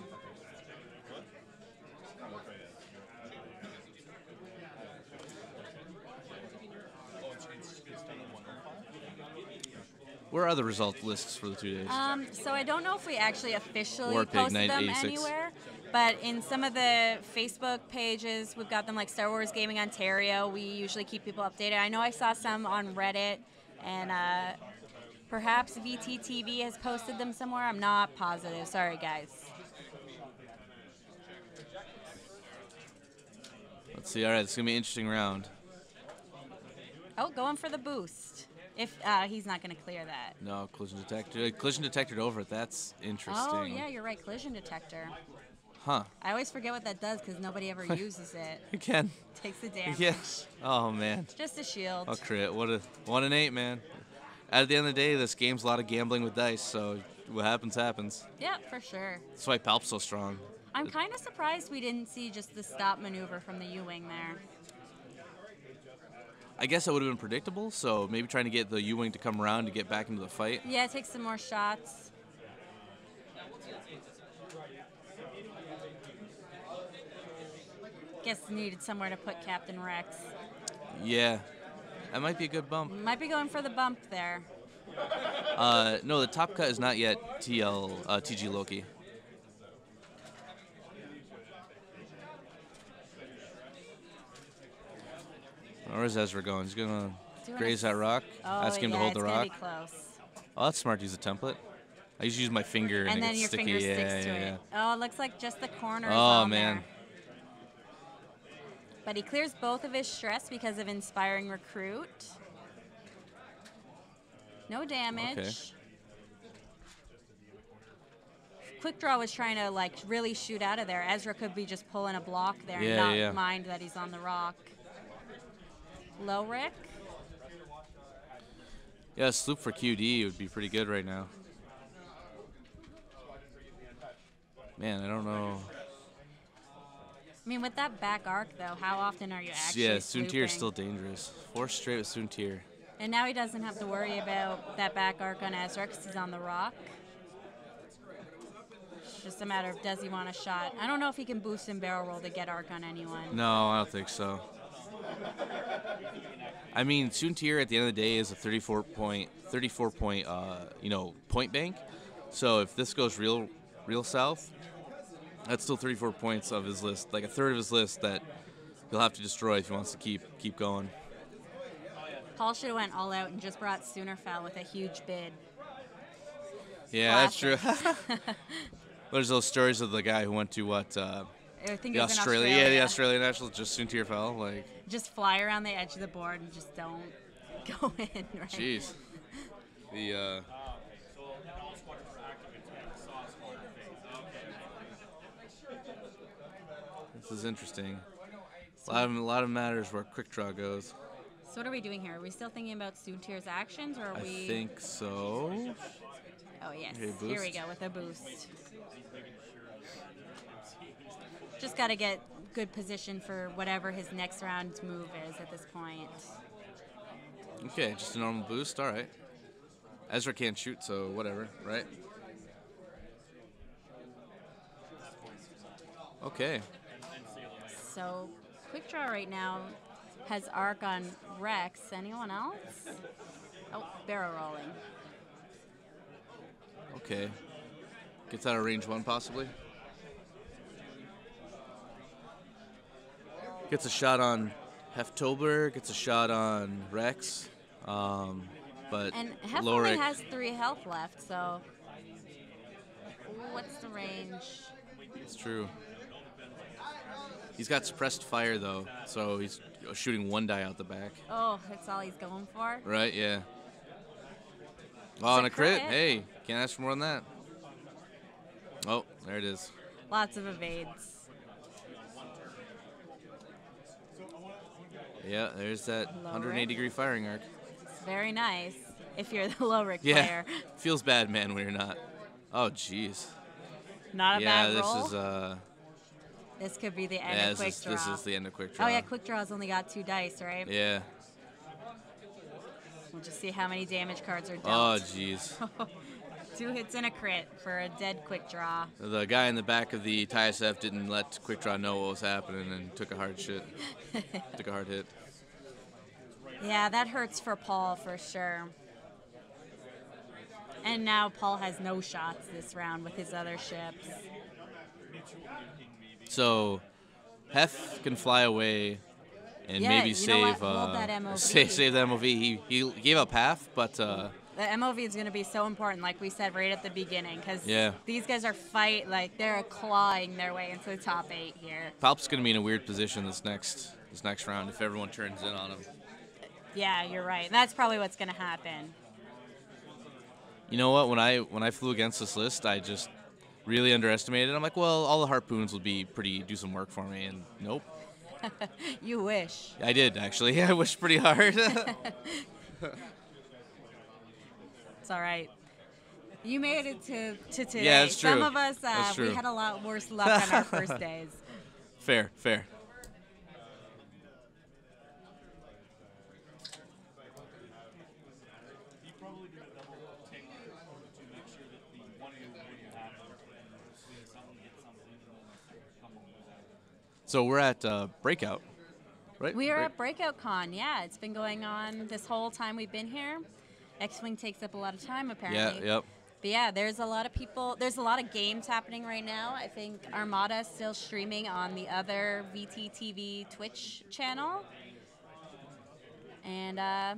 Where are the result lists for the two days? Um, so I don't know if we actually officially War posted Pig, them anywhere, but in some of the Facebook pages, we've got them like Star Wars Gaming Ontario. We usually keep people updated. I know I saw some on Reddit, and uh, perhaps V T T V has posted them somewhere. I'm not positive. Sorry, guys. Let's see. All right, it's going to be an interesting round. Oh, going for the boost. If uh, he's not going to clear that. No, collision detector. Collision detector over it. That's interesting. Oh, yeah, you're right. Collision detector. Huh. I always forget what that does because nobody ever uses it. Again. Takes the damage. Yes. Oh, man. Just a shield. Oh, crit. What a, one and eight, man. At the end of the day, this game's a lot of gambling with dice, so what happens, happens. Yeah, for sure. That's why Palp's so strong. I'm kind of surprised we didn't see just the stop maneuver from the U-Wing there. I guess it would have been predictable, so maybe trying to get the U-Wing to come around to get back into the fight. Yeah, take some more shots. Guess needed somewhere to put Captain Rex. Yeah. That might be a good bump. Might be going for the bump there. Uh, no, the top cut is not yet T L, uh, T G Loki. Where's Ezra going? He's going to graze that rock, oh, ask him yeah, to hold the rock. Close. Oh, that's smart to use a template. I used to use my finger and, and it then gets your sticky. Finger yeah, sticks yeah, to yeah. it. Oh, it looks like just the corner is on man. There. But he clears both of his stress because of Inspiring Recruit. No damage. Okay. Quickdraw was trying to like really shoot out of there. Ezra could be just pulling a block there yeah, and not yeah. mind that he's on the rock. Lowhhrick. Yeah, a sloop for Q D would be pretty good right now. Man, I don't know. I mean, with that back arc, though, how often are you actually Yeah, Soontir is still dangerous. Four straight with Soontir. And now he doesn't have to worry about that back arc on Ezra because he's on the rock. It's just a matter of does he want a shot. I don't know if he can boost and barrel roll to get arc on anyone. No, I don't think so. I mean, Soontir at the end of the day is a thirty-four point, thirty-four point, uh, you know, point bank. So if this goes real, real south, that's still thirty-four points of his list, like a third of his list that he'll have to destroy if he wants to keep keep going. Paul should have went all out and just brought Soontir Fel with a huge bid. Yeah, Classic. That's true. There's those stories of the guy who went to what uh, I think it was Australia, in Australia, yeah, the Australian National, just Soontir Fel, like just fly around the edge of the board and just don't go in. Right? Jeez, the. Uh, This is interesting. A lot of, a lot of matters where Quickdraw goes. So what are we doing here? Are we still thinking about Soontir's actions, or are I we? I think so. Oh yes. Here we go with a boost. Just got to get good position for whatever his next round's move is at this point. Okay, just a normal boost. All right. Ezra can't shoot, so whatever, right? Okay. So, Quickdraw right now has arc on Rex. Anyone else? Oh, barrel rolling. Okay. Gets out of range one, possibly. Gets a shot on Heff Tobber. Gets a shot on Rex. Um, but and Heff only has three health left, so... Ooh, what's the range? It's true. He's got suppressed fire, though, so he's shooting one die out the back. Oh, that's all he's going for? Right, yeah. Oh, and a crit. crit? Hey, can't ask for more than that. Oh, there it is. Lots of evades. Yeah, there's that one hundred eighty degree firing arc. It's very nice if you're the Lowhhrick yeah. player. Feels bad, man, when you're not. Oh, jeez. Not a yeah, bad roll? Yeah, this is... Uh, This could be the end yeah, of Quickdraw. This, this is the end of Quickdraw. Oh, yeah, Quickdraw's only got two dice, right? Yeah. We'll just see how many damage cards are dealt. Oh, jeez. Two hits and a crit for a dead Quickdraw. The guy in the back of the TIE S F didn't let Quickdraw know what was happening and took a hard shit. Took a hard hit. Yeah, that hurts for Paul for sure. And now Paul has no shots this round with his other ships. So, Heff can fly away and yeah, maybe save, uh, save save the M O V. He, he gave up half, but... Uh, the M O V is going to be so important, like we said right at the beginning, because yeah. these guys are fight, like they're clawing their way into the top eight here. Palp's going to be in a weird position this next this next round if everyone turns in on him. Yeah, you're right. That's probably what's going to happen. You know what? When I when I flew against this list, I just... really underestimated. I'm like, well, all the harpoons will be pretty, do some work for me, and nope. You wish. I did, actually. I wished pretty hard. It's all right. You made it to, to today. Yeah, that's true. Some of us, uh, we had a lot worse luck on our first days. Fair, fair. So we're at uh, Breakout, right? We are Break at Breakout Con, yeah. It's been going on this whole time we've been here. X-Wing takes up a lot of time, apparently. Yeah, yep. But yeah, there's a lot of people, there's a lot of games happening right now. I think Armada is still streaming on the other V T T V Twitch channel. And uh,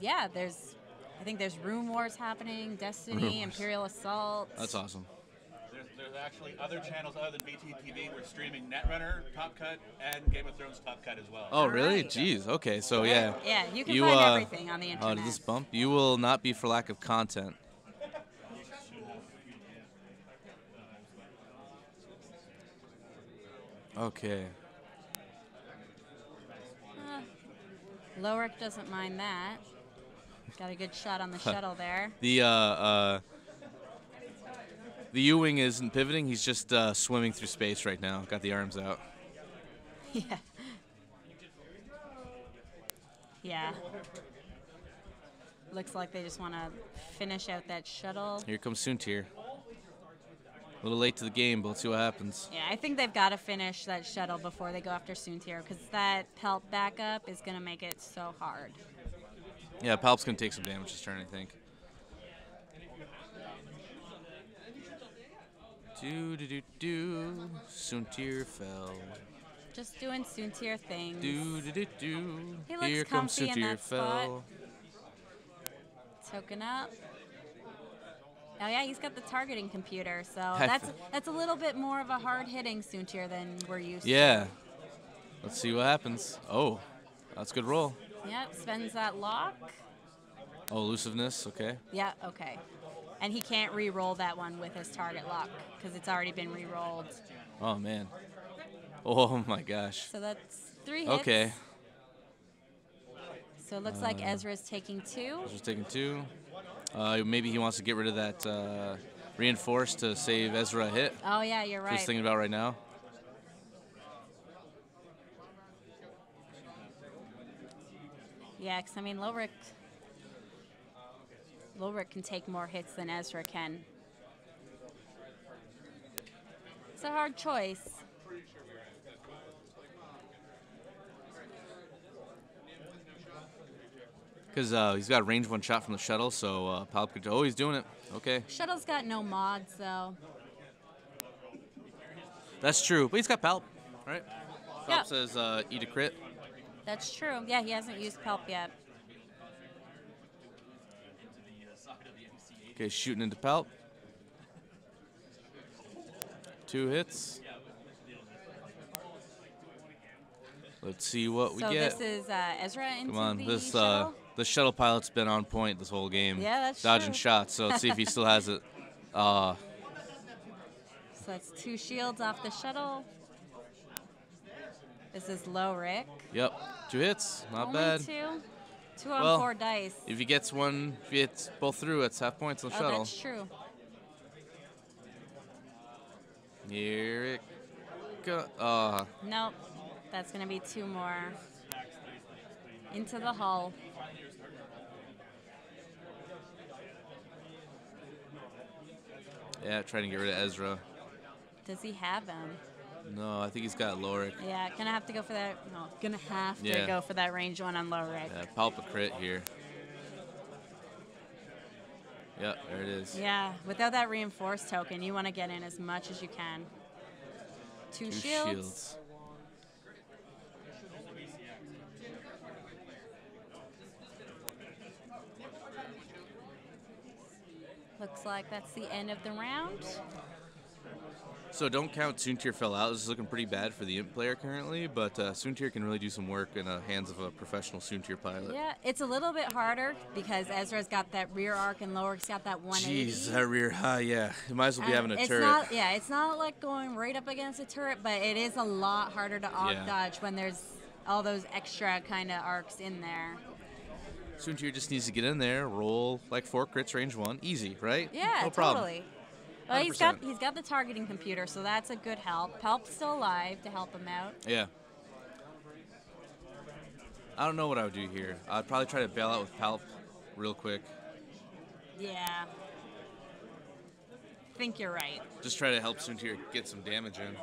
yeah, there's, I think there's Room Wars happening, Destiny, Imperial Assault. That's awesome. There's actually other channels other than V T T V. We're streaming Netrunner, Top Cut, and Game of Thrones Top Cut as well. Oh, really? Right. Jeez. Okay, so yeah. Yeah, you can you, find uh, everything on the internet. Oh, did this bump? You will not be for lack of content. Okay. Uh, Lowhhrick doesn't mind that. Got a good shot on the shuttle there. The, uh, uh... The U-Wing isn't pivoting, he's just uh, swimming through space right now. Got the arms out. Yeah. Yeah. Looks like they just want to finish out that shuttle. Here comes Soontir. A little late to the game, but let's see what happens. Yeah, I think they've got to finish that shuttle before they go after Soontir, because that Palp backup is going to make it so hard. Yeah, Palp's going to take some damage this turn, I think. Do do do do. Soontir Fel. Just doing Soontir things. Do do do do. He looks Here comes Soontir Fel. Token up. Oh yeah, he's got the targeting computer, so I that's that's a little bit more of a hard hitting Soontir than we're used yeah. to. Yeah. Let's see what happens. Oh, that's a good roll. Yep, spends that lock. Oh, elusiveness. Okay. Yeah. Okay. And he can't re-roll that one with his target lock because it's already been re-rolled. Oh, man. Oh, my gosh. So that's three hits. Okay. So it looks uh, like Ezra's taking two. Ezra's taking two. Uh, maybe he wants to get rid of that uh, reinforce to save Ezra a hit. Oh, yeah, you're right. He's thinking about right now. Yeah, because, I mean, Lowhhrick... Lowhhrick can take more hits than Ezra can. It's a hard choice. Because uh, he's got range one shot from the shuttle, so uh, Palp could... Oh, he's doing it. Okay. Shuttle's got no mods, though. That's true. But he's got Palp, right? Palp yeah. says uh, eat a crit. That's true. Yeah, he hasn't used Palp yet. Okay, shooting into Palp. Two hits. Let's see what we so get. So this is uh, Ezra into Come on, the this shuttle? Uh, the shuttle pilot's been on point this whole game. Yeah, that's Dodging true. shots, so let's see if he still has it. Uh, so that's two shields off the shuttle. This is Lowhhrick. Yep, two hits, not Only bad. Two. Two on well, four dice. If he gets one, if he gets both through, it's half points on oh, shuttle. That's true. Here it go. Uh. Nope. That's going to be two more. Into the hull. Yeah, trying to get rid of Ezra. Does he have him? No, I think he's got Lowhhrick. Yeah, gonna have to go for that. No, gonna have to yeah. go for that range one on Lowhhrick. Yeah, Palp a crit here. Yep, there it is. Yeah, without that reinforced token, you want to get in as much as you can. Two, Two shields. shields. Looks like that's the end of the round. So don't count Soontir Fel out. This is looking pretty bad for the Imp player currently, but uh, Soontir can really do some work in the hands of a professional Soontir pilot. Yeah, it's a little bit harder because Ezra's got that rear arc and Lowhrick's got that one eighty. Jeez, that rear high, yeah. You might as well be um, having a it's turret. Not, yeah, it's not like going right up against a turret, but it is a lot harder to off-dodge yeah. when there's all those extra kind of arcs in there. Soontir just needs to get in there, roll like four crits, range one. Easy, right? Yeah, no problem. Totally. Well, he's got he's got the targeting computer, so that's a good help. Palp's still alive to help him out. Yeah. I don't know what I would do here. I'd probably try to bail out with Palp real quick. Yeah. I think you're right. Just try to help Soontir get some damage in.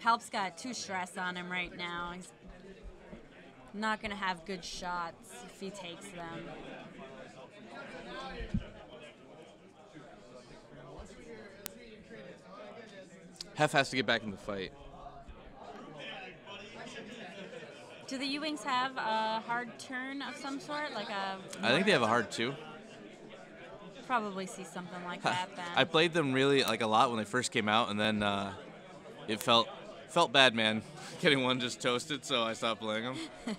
Palp's got two stress on him right now. He's not going to have good shots if he takes them. Heff has to get back in the fight. Do the U-Wings have a hard turn of some sort? Like a I think they have a hard two. Probably see something like that then. I played them really like a lot when they first came out, and then uh, it felt felt bad, man. Getting one just toasted, so I stopped playing them.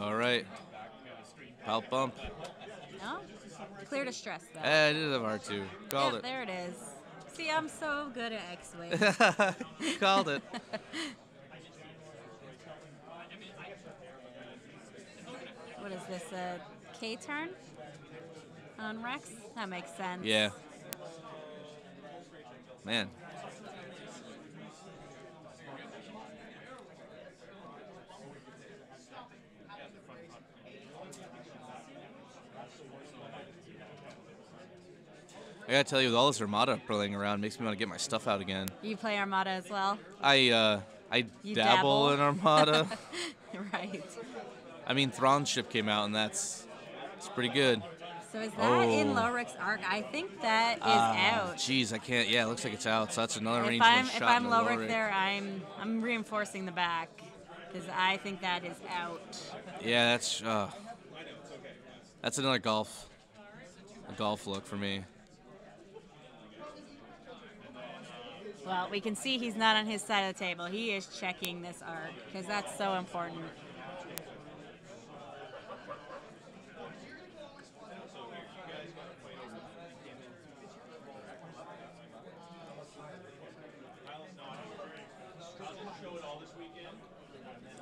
All right. Palp bump. No? Clear to stress, though. Eh, I did have R two. Called yeah, it. There it is. See, I'm so good at X-Wing. Called it. What is this, a K-turn on Rex? That makes sense. Yeah. Man. I gotta tell you, with all this Armada playing around, makes me want to get my stuff out again. You play Armada as well? I uh, I dabble, dabble in Armada. Right. I mean, Thrawn's ship came out, and that's it's pretty good. So is that oh. in Lowhrick's arc? I think that is uh, out. Jeez, I can't. Yeah, it looks like it's out. So that's another range one shot. If I'm Lowhrick there, I'm I'm reinforcing the back because I think that is out. Yeah, that's uh, that's another golf, a golf look for me. Well, we can see he's not on his side of the table. He is checking this arc because that's so important.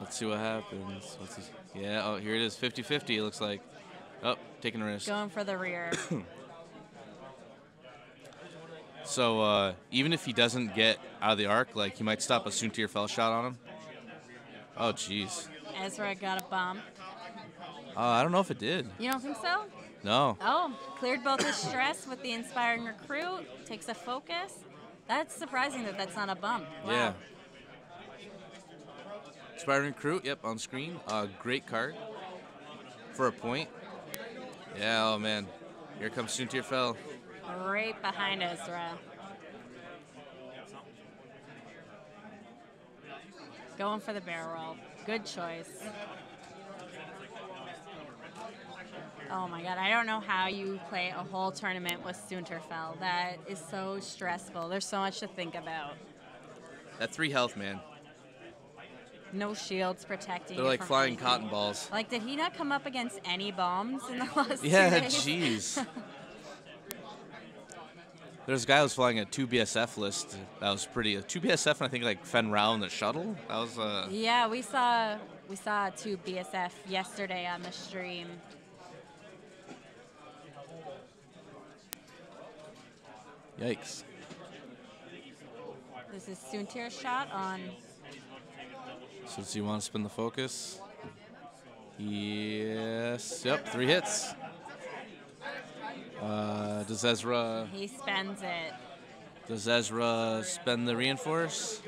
Let's see what happens. What's this? Yeah, oh, here it is. fifty fifty, it looks like. Oh, taking a risk. Going for the rear. So uh, even if he doesn't get out of the arc, like he might stop a Soontir Fel shot on him. Oh, jeez. Ezra got a bump. Uh, I don't know if it did. You don't think so? No. Oh, cleared both his stress with the Inspiring Recruit. Takes a focus. That's surprising that that's not a bump. Wow. Yeah. Inspiring Recruit, yep, on screen. Uh, great card for a point. Yeah, oh, man. Here comes Soontir Fel. Right behind Ezra. Going for the barrel roll. Good choice. Oh my god, I don't know how you play a whole tournament with Soontir Fel. That is so stressful. There's so much to think about. That three health, man. No shields protecting. They're like flying anything. Cotton balls. Like, did he not come up against any bombs in the last yeah, two days? Yeah, jeez. There's a guy who was flying a two B S F list. That was pretty. A two B S F and I think like Fen Rao in the shuttle. That was uh Yeah, we saw we saw a two B S F yesterday on the stream. Yikes. This is Soontir's shot on. So does he want to spin the focus? Yes. Yep, three hits. Uh, does Ezra... He spends it. Does Ezra spend the reinforce?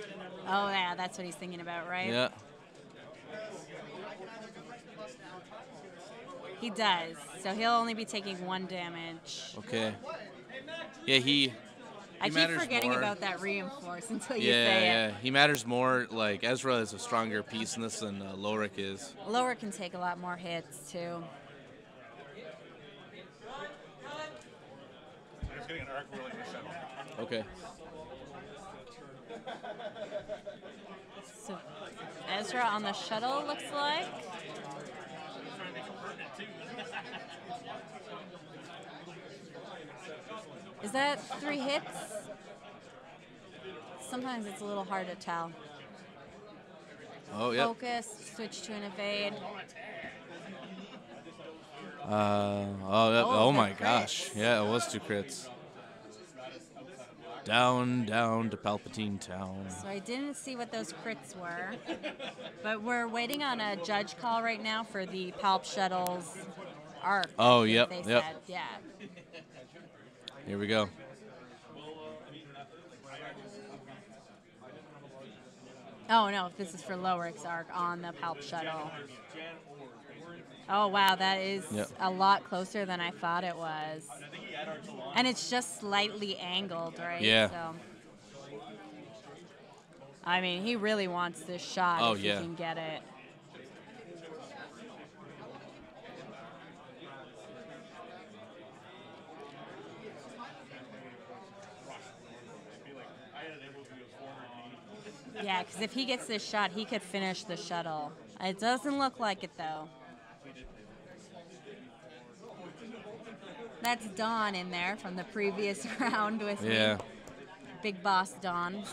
Oh, yeah, that's what he's thinking about, right? Yeah. He does, so he'll only be taking one damage. Okay. Yeah, he, he I keep forgetting more. about that reinforce until you yeah, say yeah. it. Yeah, he matters more. Like, Ezra is a stronger piece in this than uh, Lowhrick is. Lowhrick can take a lot more hits, too. getting an arc wheel in the shuttle. Okay. So Ezra on the shuttle looks like. Is that three hits? Sometimes it's a little hard to tell. Oh, yeah. Focus, switch to an evade. Uh, oh, that, oh, oh my crits. Gosh. Yeah, it was two crits. Down, down to Palpatine Town. So I didn't see what those crits were. But we're waiting on a judge call right now for the Palp Shuttle's arc. Oh, yep, they yep. Said. Yeah. Here we go. Oh, no, this is for Lowhhrick's arc on the Palp Shuttle. Oh, wow, that is yep. a lot closer than I thought it was. And it's just slightly angled, right? Yeah. So, I mean, he really wants this shot oh, if yeah. he can get it. Yeah, because if he gets this shot, he could finish the shuttle. It doesn't look like it, though. That's Dawn in there from the previous round with yeah. me. Big boss Dawn.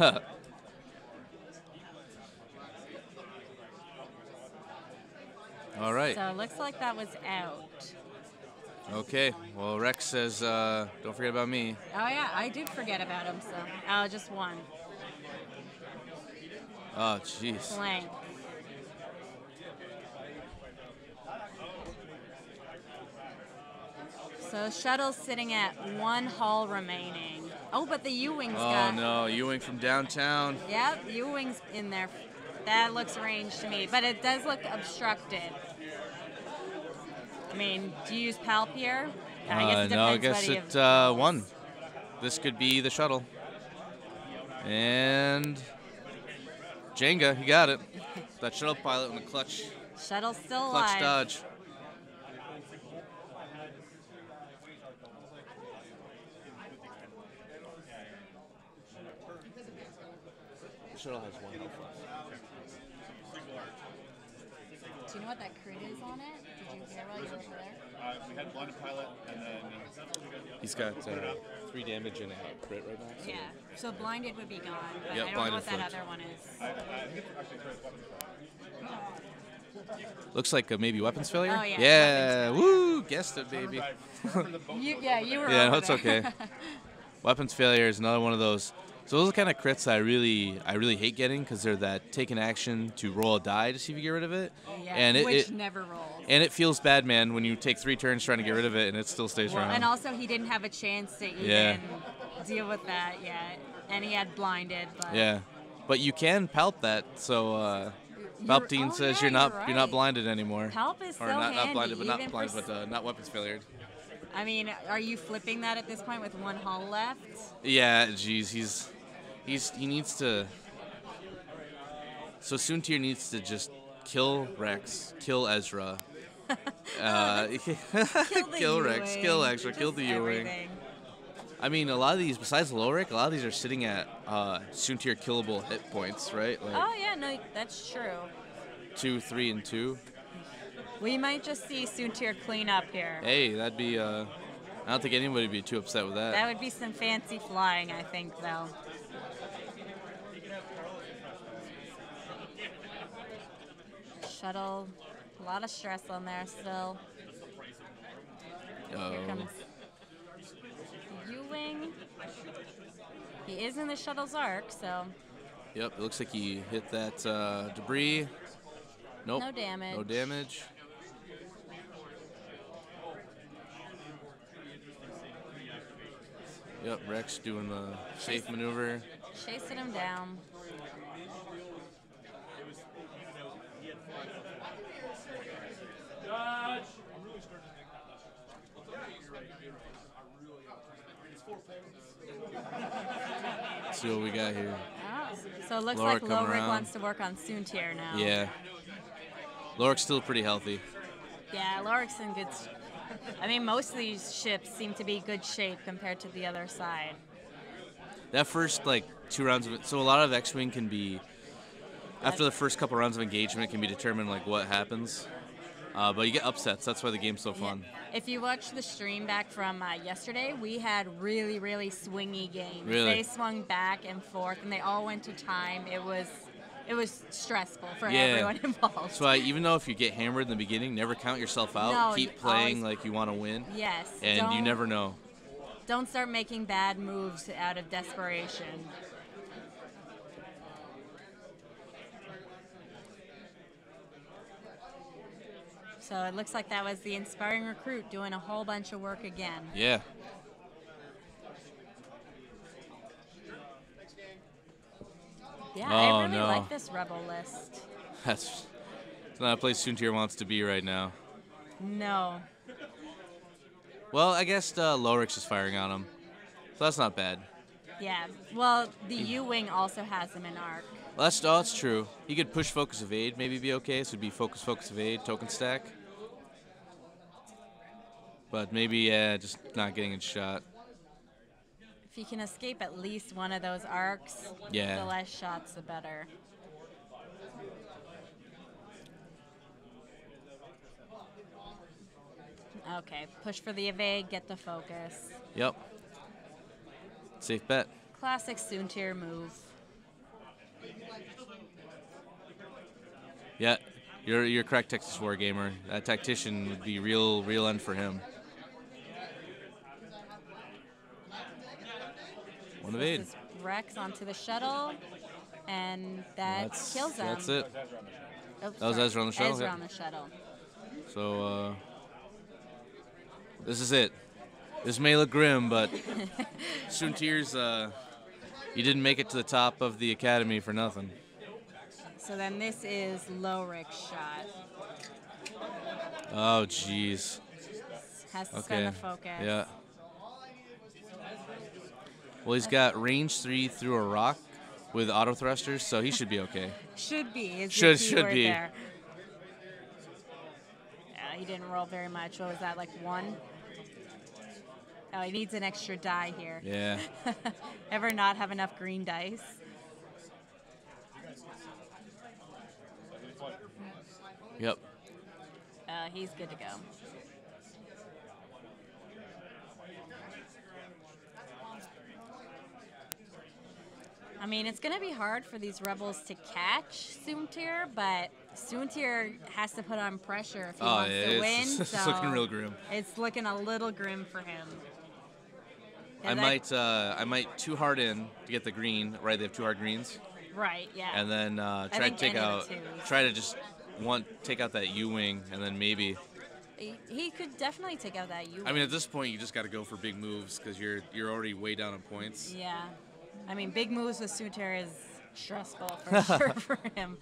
All right. So it looks like that was out. Okay. Well, Rex says, uh, don't forget about me. Oh, yeah. I did forget about him, so. Oh, just one. Oh, jeez. Blank. So shuttle's sitting at one hull remaining. Oh, but the U-Wing's oh, got... Oh, no, U-Wing from downtown. Yep, U-Wing's in there. That looks ranged to me, but it does look obstructed. I mean, do you use Palp here? Uh, I guess it no, I guess it uh, won. This could be the shuttle. And Jenga, he got it. That shuttle pilot in the clutch. Shuttle's still alive. Clutch dodge. Shuttle has one. Do you know what that crit is on it? Did you hear while you were over there? Uh, we had one pilot, and then he's got uh, three damage and a crit right now. So yeah, so blinded would be gone, but yep, I don't know what that other one is. Looks like a maybe weapons failure. Oh, yeah, yeah. Weapons failure. Woo, guessed it, baby. you, yeah, you were. Yeah, that's no, okay. Weapons failure is another one of those. So those are the kind of crits I really, I really hate getting because they're that take an action to roll a die to see if you get rid of it, yeah, and it, which it never rolls. And it feels bad, man, when you take three turns trying to get rid of it and it still stays well, around. And also, he didn't have a chance to even yeah. deal with that yet, and he had blinded. But. Yeah, but you can palp that. So uh, Palpatine oh, says yeah, you're not, you're, right. you're not blinded anymore. Palp is or so not, handy. Not blinded, but not blinded, but uh, not weapons failure. I mean, are you flipping that at this point with one hull left? Yeah, geez, he's. He's, he needs to. So Soontir needs to just kill Rex, kill Ezra, uh, kill, kill Rex, kill Ezra, kill the U-Wing. I mean, a lot of these, besides Lowhhrick, a lot of these are sitting at uh, Soontir killable hit points, right? Like oh yeah, no, that's true. Two, three, and two. We might just see Soontir clean up here. Hey, that'd be. Uh, I don't think anybody would be too upset with that. That would be some fancy flying, I think, though. Shuttle, a lot of stress on there still. Oh. Here comes U-Wing. He is in the shuttle's arc, so. Yep, it looks like he hit that uh, debris. Nope. No damage. No damage. Yep, Rex doing the safe Chasing. maneuver. Chasing him down. Let's see what we got here. Oh. So it looks Lowhhrick like Lowhhrick wants to work on Soontir now. Yeah. Lowhhrick's still pretty healthy. Yeah, Lowhhrick's in good I mean, most of these ships seem to be good shape compared to the other side. That first, like, two rounds of it, so a lot of X-Wing can be, after the first couple rounds of engagement, can be determined, like, what happens. Uh, but you get upsets. That's why the game's so fun. Yeah. If you watch the stream back from uh, yesterday, we had really, really swingy games. Really? They swung back and forth, and they all went to time. It was... It was stressful for yeah. everyone involved. So uh, even though if you get hammered in the beginning, never count yourself out. No, Keep playing always, like you want to win. Yes. And you never know. Don't start making bad moves out of desperation. So it looks like that was the Inspiring Recruit doing a whole bunch of work again. Yeah. Yeah, oh, I really no. like this rebel list. That's it's not a place Soontir wants to be right now. No. Well, I guess uh, Lowhricks is firing on him, so that's not bad. Yeah. Well, the U-Wing also has him in arc. Well, that's oh, that's true. He could push focus evade, maybe be okay. So it'd be focus focus evade token stack. But maybe uh, just not getting in shot. If you can escape at least one of those arcs, yeah. the less shots, the better. Okay, push for the evade, get the focus. Yep. Safe bet. Classic Soontir move. Yeah, you're, you're correct, Texas Wargamer. That tactician would be real, real end for him. This is Rex onto the shuttle, and that that's, kills him. That's it. Oops, that was sorry. Ezra on the shuttle. Ezra yeah. on the shuttle. So uh, this is it. This may look grim, but Soontir's, uh you didn't make it to the top of the academy for nothing. So then this is Lowhricks' shot. Oh, jeez. Has to okay. spend the focus. Yeah. Well, he's got range three through a rock with auto thrusters, so he should be okay. should be. Is should should be. There. Uh, he didn't roll very much. What was that, like one? Oh, he needs an extra die here. Yeah. Ever not have enough green dice? Yep. Uh, he's good to go. I mean, it's going to be hard for these rebels to catch Soontir, but Soontir has to put on pressure if he oh, wants yeah, to it's, win. It's so looking real grim. It's looking a little grim for him. I might, uh, I might two hard in to get the green. Right, they have two hard greens. Right. Yeah. And then uh, try to take out, try to just want take out that U-Wing, and then maybe. He could definitely take out that U-Wing. I mean, at this point, you just got to go for big moves because you're you're already way down in points. Yeah. I mean, big moves with Soontir is stressful for sure for him.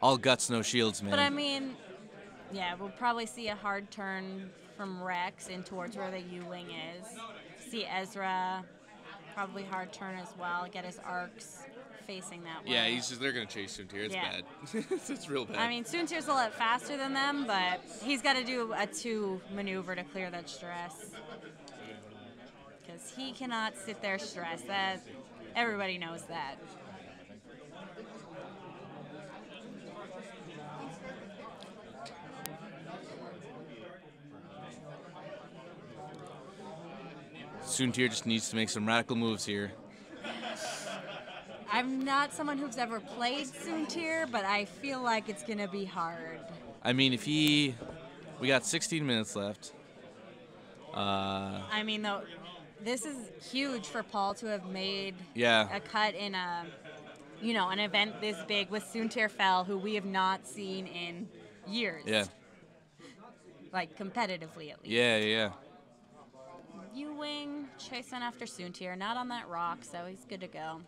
All guts, no shields, man. But I mean, yeah, we'll probably see a hard turn from Rex in towards where the U-Wing is. See Ezra, probably hard turn as well. Get his arcs facing that way. Yeah, he's just, they're going to chase Soontir. It's yeah. bad. It's real bad. I mean, Soontir's a lot faster than them, but he's got to do a two maneuver to clear that stress. Because he cannot sit there stressed. That everybody knows that. Soontir just needs to make some radical moves here. I'm not someone who's ever played Soontir, but I feel like it's gonna be hard. I mean, if he, we got sixteen minutes left. Uh, I mean, though. This is huge for Paul to have made yeah. a cut in a, you know, an event this big with Soontir Fel, who we have not seen in years. Yeah. Like competitively, at least. Yeah, yeah. U-Wing chasing after Soontir, not on that rock, so he's good to go.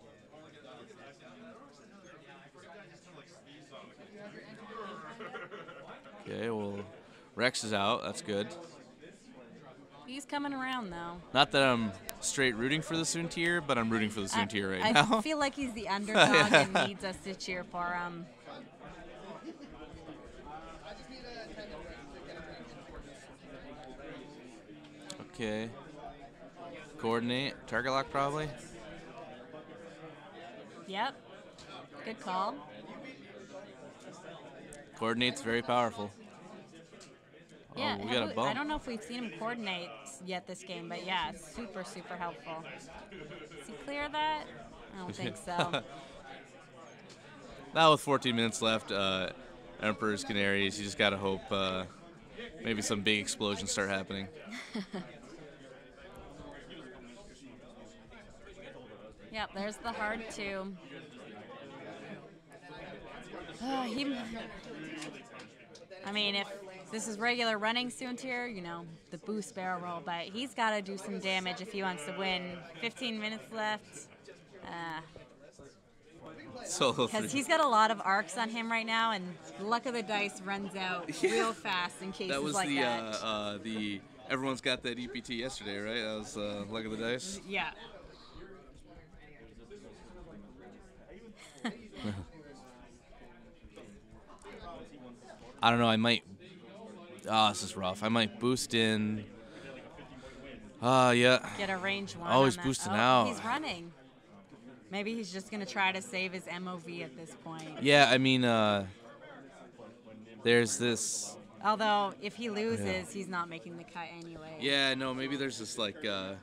Okay, well, Rex is out. That's good. He's coming around, though. Not that I'm straight rooting for the Soontir, but I'm rooting for the Soontir right I now. I feel like he's the underdog yeah. and needs us to cheer for him. Okay. Coordinate. Target lock, probably. Yep. Good call. Coordinate's very powerful. Yeah, oh, we got a bump. I don't know if we've seen him coordinate yet this game, but yeah, super, super helpful. Does he clear that? I don't think so. Now with fourteen minutes left, uh, Emperor's Canaries, you just got to hope uh, maybe some big explosions start happening. Yep, there's the hard two. Oh, he, I mean, if this is regular running Soontir, you know, the boost barrel roll, but he's got to do some damage if he wants to win. fifteen minutes left. Uh, because he's got a lot of arcs on him right now, and luck of the dice runs out yeah. real fast in cases that was like the, that. Uh, uh, the everyone's got that E P T yesterday, right? That was uh, luck of the dice. Yeah. I don't know. I might. Ah, oh, this is rough. I might boost in. Ah, uh, yeah. Get a range one. Oh, he's on boosting oh, out. He's running. Maybe he's just going to try to save his M O V at this point. Yeah, I mean, uh, there's this. Although, if he loses, yeah. he's not making the cut anyway. Yeah, no, maybe there's this, like, uh,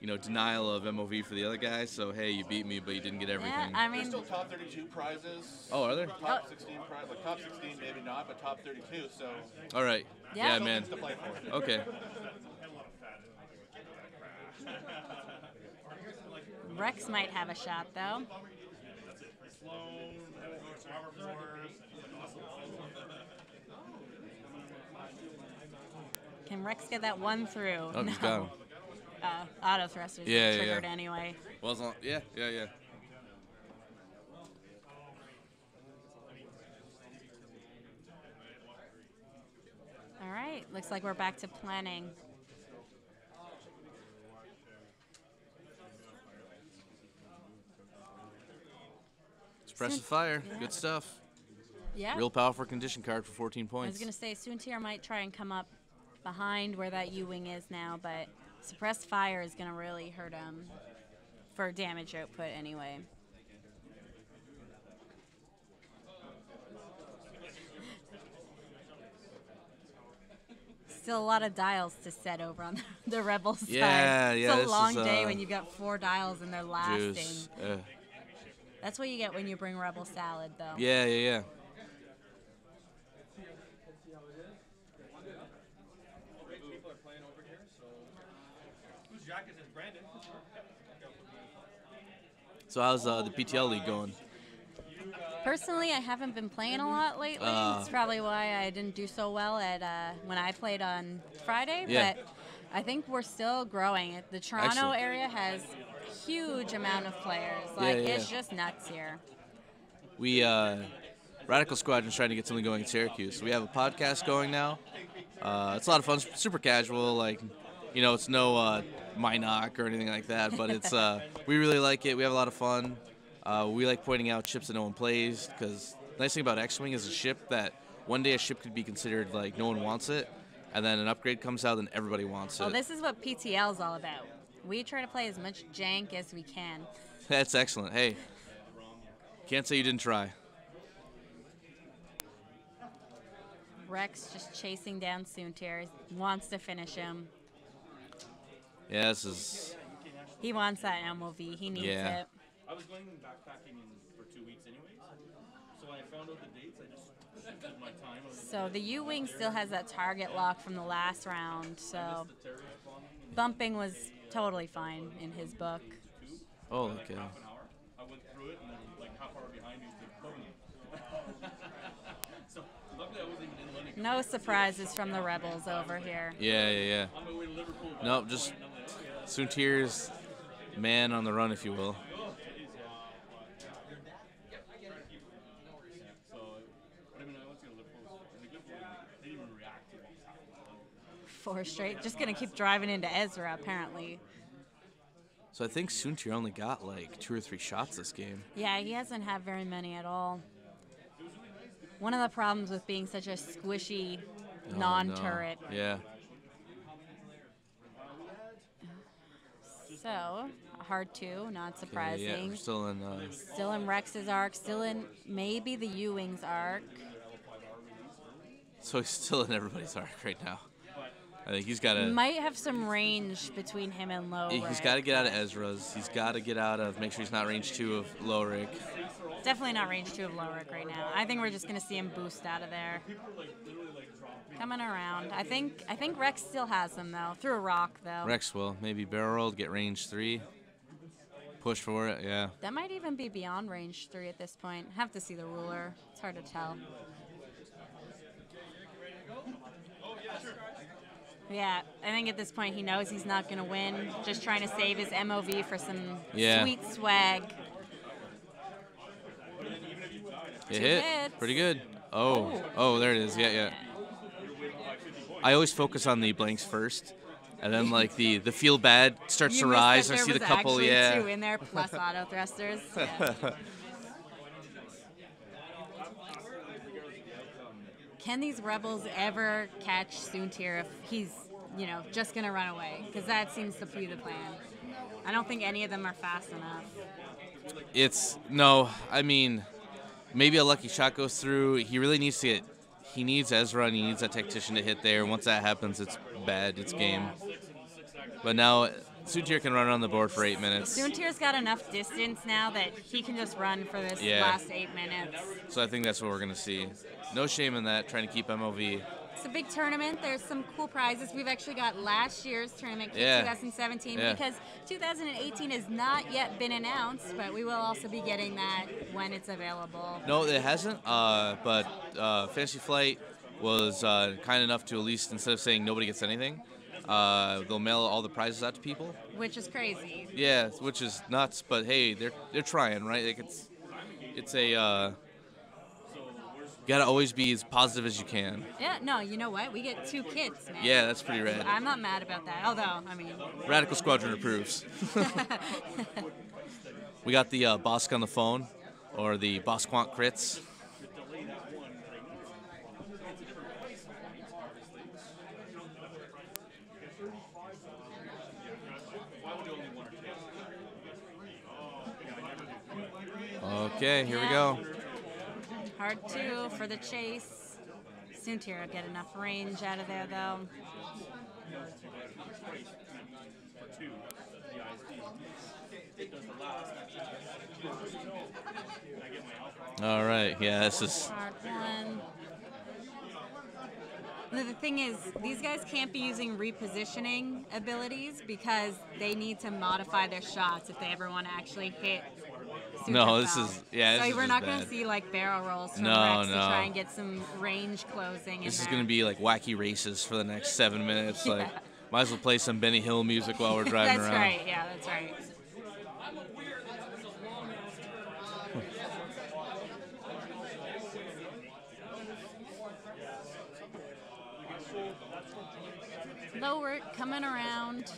you know, denial of M O V for the other guy. So, hey, you beat me, but you didn't get everything. Yeah, I mean. There's still top thirty-two prizes. Oh, are there? Top oh. sixteen prizes. Like, top sixteen, maybe not, but top thirty-two, so. All right. Yeah, yeah man. To play for. Okay. Rex might have a shot, though. Can Rex get that one through? Oh, no. He's got him. Uh, auto thrusters yeah, yeah, triggered yeah. anyway. Well, yeah, yeah, yeah. All right. Looks like we're back to planning. Suppressed Fire, yeah. good stuff. Yeah. Real powerful condition card for fourteen points. I was going to say, Soontir might try and come up behind where that U-Wing is now, but Suppressed Fire is going to really hurt him for damage output anyway. Still a lot of dials to set over on the Rebel side. Yeah, yeah. It's a this long is, uh, day when you've got four dials and they're lasting. Juice, uh. That's what you get when you bring Rebel Salad, though. Yeah, yeah, yeah. So how's uh, the P T L League going? Personally, I haven't been playing a lot lately. Uh, That's probably why I didn't do so well at uh, when I played on Friday. Yeah. But I think we're still growing. The Toronto Excellent. area has... huge amount of players. Like, yeah, yeah, it's yeah. just nuts here. We, uh, Radical Squadron is trying to get something going in Syracuse. We have a podcast going now. Uh, it's a lot of fun, super casual. Like, you know, it's no uh, Minoc or anything like that, but it's, uh, we really like it. We have a lot of fun. Uh, we like pointing out ships that no one plays, because the nice thing about X-Wing is a ship that one day a ship could be considered like no one wants it, and then an upgrade comes out and everybody wants it. Well, this is what P T L is all about. We try to play as much jank as we can. That's excellent. Hey, can't say you didn't try. Rex just chasing down Soontir. Wants to finish him. Yeah, this is... He wants that M O V. He needs yeah. it. I was going backpacking for two weeks anyways, so I found out the dates. I just... So the U-Wing still has that target lock from the last round, so bumping was totally fine in his book. Oh, okay. No surprises from the Rebels over here. Yeah, yeah, yeah. Nope, just Soontir's man on the run, if you will. Four straight. Just going to keep driving into Ezra, apparently. So I think Soontir only got like two or three shots this game. Yeah, he hasn't had very many at all. One of the problems with being such a squishy oh, non-turret. No. Yeah. So, hard two, not surprising. Okay, yeah, we're still in uh, still in Rex's arc, still in maybe the U-Wing's arc. So he's still in everybody's arc right now. I think he's got to... Might have some range between him and Lowhhrick. He's got to get out of Ezra's. He's got to get out of... Make sure he's not range two of Lowhhrick. Definitely not range two of Lowhhrick right now. I think we're just going to see him boost out of there. Coming around. I think I think Rex still has him, though. Through a rock, though. Rex will. Maybe barrel rolled, get range three. Push for it, yeah. That might even be beyond range three at this point. Have to see the ruler. It's hard to tell. Yeah, I think at this point he knows he's not going to win. Just trying to save his M O V for some yeah. sweet swag. It hit. Hits. Pretty good. Oh. oh, oh, there it is. Yeah, yeah. I always focus on the blanks first, and then like the the feel bad starts you to rise. I see the couple. Yeah. Two in there plus auto thrusters. Yeah. Can these rebels ever catch Soontir if he's, you know, just going to run away? Because that seems to be the plan. I don't think any of them are fast enough. It's, no, I mean, maybe a lucky shot goes through. He really needs to get, he needs Ezra and he needs that tactician to hit there. Once that happens, it's bad, it's game. But now, Soontir can run on the board for eight minutes. Soontir's got enough distance now that he can just run for this yeah. last eight minutes. So I think that's what we're going to see. No shame in that, trying to keep M O V. It's a big tournament. There's some cool prizes. We've actually got last year's tournament, yeah. two thousand seventeen, yeah. because two thousand eighteen has not yet been announced, but we will also be getting that when it's available. No, it hasn't, uh, but uh, Fantasy Flight was uh, kind enough to at least, instead of saying nobody gets anything, Uh, they'll mail all the prizes out to people, which is crazy. Yeah, which is nuts. But hey, they're they're trying, right? Like it's it's a uh, you gotta always be as positive as you can. Yeah. No, you know what? We get two kits, man. Yeah, that's pretty rad. I'm not mad about that. Although, I mean, Radical Squadron approves. We got the uh, Bosk on the phone, or the Bosquant crits. Okay, here yeah. we go. Hard two for the chase. Soontir will get enough range out of there, though. All right, yeah, this is... Hard one. The thing is, these guys can't be using repositioning abilities because they need to modify their shots if they ever want to actually hit Soontir No, this Fel. Is, yeah, this so we're is not going to see, like, barrel rolls from no, Rex no. to try and get some range closing. This is going to be, like, wacky races for the next seven minutes. Yeah. Like, might as well play some Benny Hill music while we're driving that's around. That's right, yeah, that's right. Lowhhrick coming around.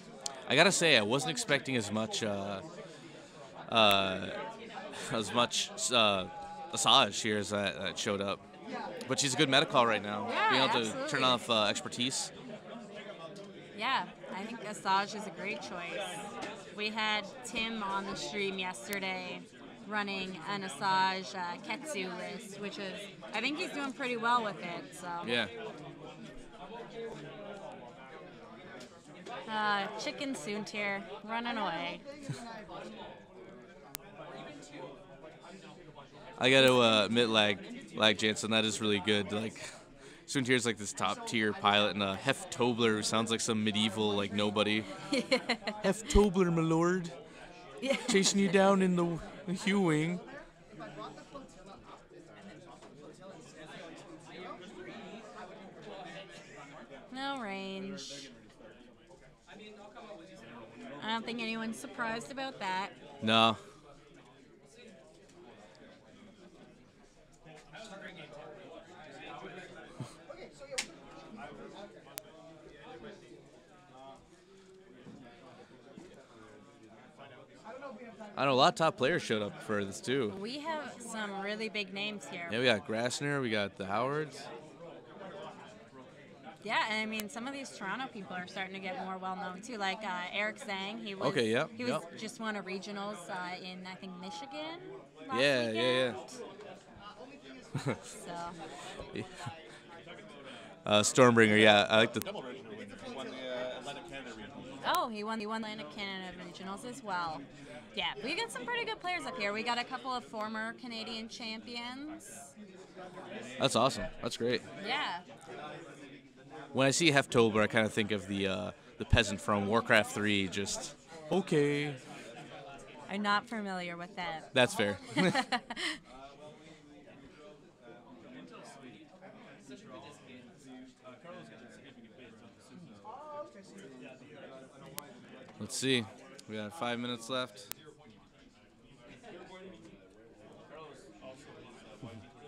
I gotta say, I wasn't expecting as much, uh, uh, as much uh, Asajj here as that, that showed up. But she's a good medical right now. Yeah, being able absolutely. to turn off uh, expertise. Yeah, I think Asajj is a great choice. We had Tim on the stream yesterday running an Asajj uh, Ketsu list, which is, I think he's doing pretty well with it. So. Yeah. Uh, chicken Soontir running away. I got to uh, admit, Lag, Lag Jansen, that is really good. Like, Soontir's like this top tier pilot, and uh, Heff Tobber, who sounds like some medieval like nobody. Yeah. Heff Tobber, my lord, yeah. chasing you down in the, the U-Wing. No range. I don't think anyone's surprised about that. No. I know a lot of top players showed up for this too. We have some really big names here. Yeah, we got Grassner, we got the Howards. Yeah, and I mean, some of these Toronto people are starting to get more well-known, too. Like uh, Eric Zhang, he was, okay, yep, he was yep. just one of regionals uh, in, I think, Michigan last yeah, weekend. Yeah, yeah, yeah. So. uh, Stormbringer, yeah. I like the... Oh, he won, he won Atlantic Canada Regionals as well. Yeah, we got some pretty good players up here. We got a couple of former Canadian champions. That's awesome. That's great. Yeah. When I see Heff Tobber, I kind of think of the uh, the peasant from Warcraft three, just, okay. I'm not familiar with that. That's fair. Let's see. We got five minutes left.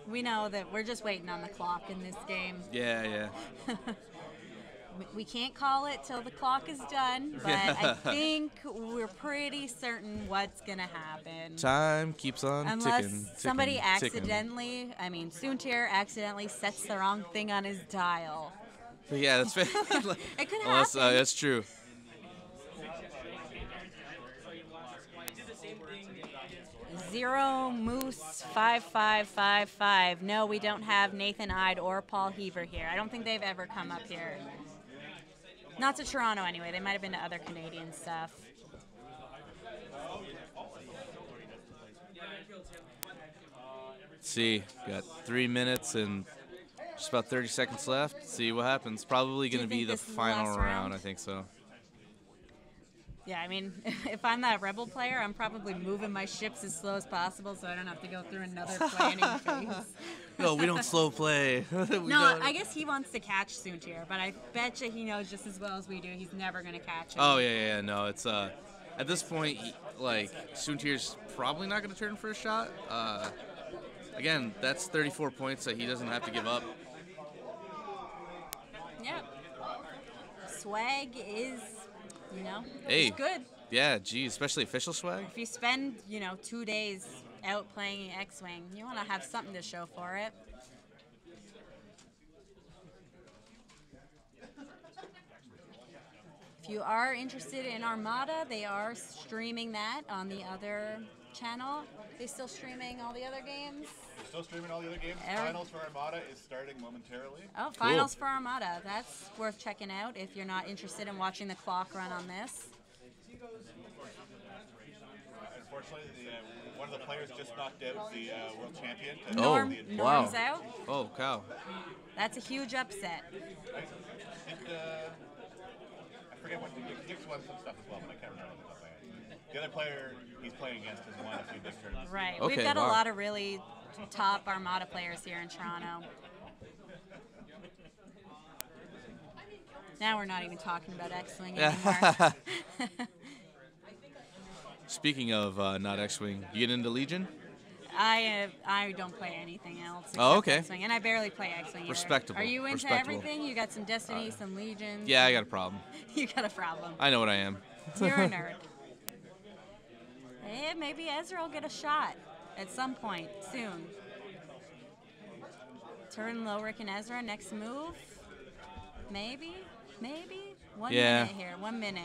We know that we're just waiting on the clock in this game. Yeah, yeah. We can't call it till the clock is done, but yeah. I think we're pretty certain what's going to happen. Time keeps on ticking. Unless tickin', somebody tickin', accidentally, tickin'. I mean, Soontir accidentally sets the wrong thing on his dial. Yeah, that's fair. It could Unless, happen. Uh, that's true. Zero Moose five five five five. No, we don't have Nathan Ide or Paul Heaver here. I don't think they've ever come up here. Not to Toronto anyway. They might have been to other Canadian stuff. Let's see, got three minutes and just about thirty seconds left. Let's see what happens. Probably going to be the final round? round. I think so. Yeah, I mean, if I'm that rebel player, I'm probably moving my ships as slow as possible so I don't have to go through another planning phase. No, we don't slow play. we no, don't. I guess he wants to catch Soontir, but I bet you he knows just as well as we do he's never going to catch him. Oh, yeah, yeah, no. It's uh, at this point, he, like, Soontir's probably not going to turn for a shot. Uh, again, that's thirty-four points that he doesn't have to give up. Yep. Swag is... You know, hey, it's good. Yeah, gee, especially official swag. If you spend, you know, two days out playing X-Wing, you want to have something to show for it. If you are interested in Armada, they are streaming that on the other channel. They're still streaming all the other games. We're still streaming all the other games. Eric. Finals for Armada is starting momentarily. Oh, finals cool. for Armada. That's worth checking out if you're not interested in watching the clock run on this. Unfortunately, the, uh, one of the players just knocked out the uh, world champion. To oh, Norm, wow. Norm's out. Oh, cow. That's a huge upset. I, it, uh, I forget what Dick's won some stuff as well, but I can't remember what the other player he's playing against is one of the big turns. Right. Okay, We've got wow. a lot of really top Armada players here in Toronto. Now we're not even talking about X-Wing anymore. Speaking of uh, not X-Wing, you get into Legion? I uh, I don't play anything else. Oh, okay. X-Wing, and I barely play X-Wing. Respectable. Either. Are you into everything? You got some Destiny, uh, some Legion. Yeah, I got a problem. You got a problem. I know what I am. You're a nerd. Yeah, maybe Ezra will get a shot at some point soon. Turn Lowhhrick and Ezra next move. Maybe, maybe one yeah. minute here. One minute.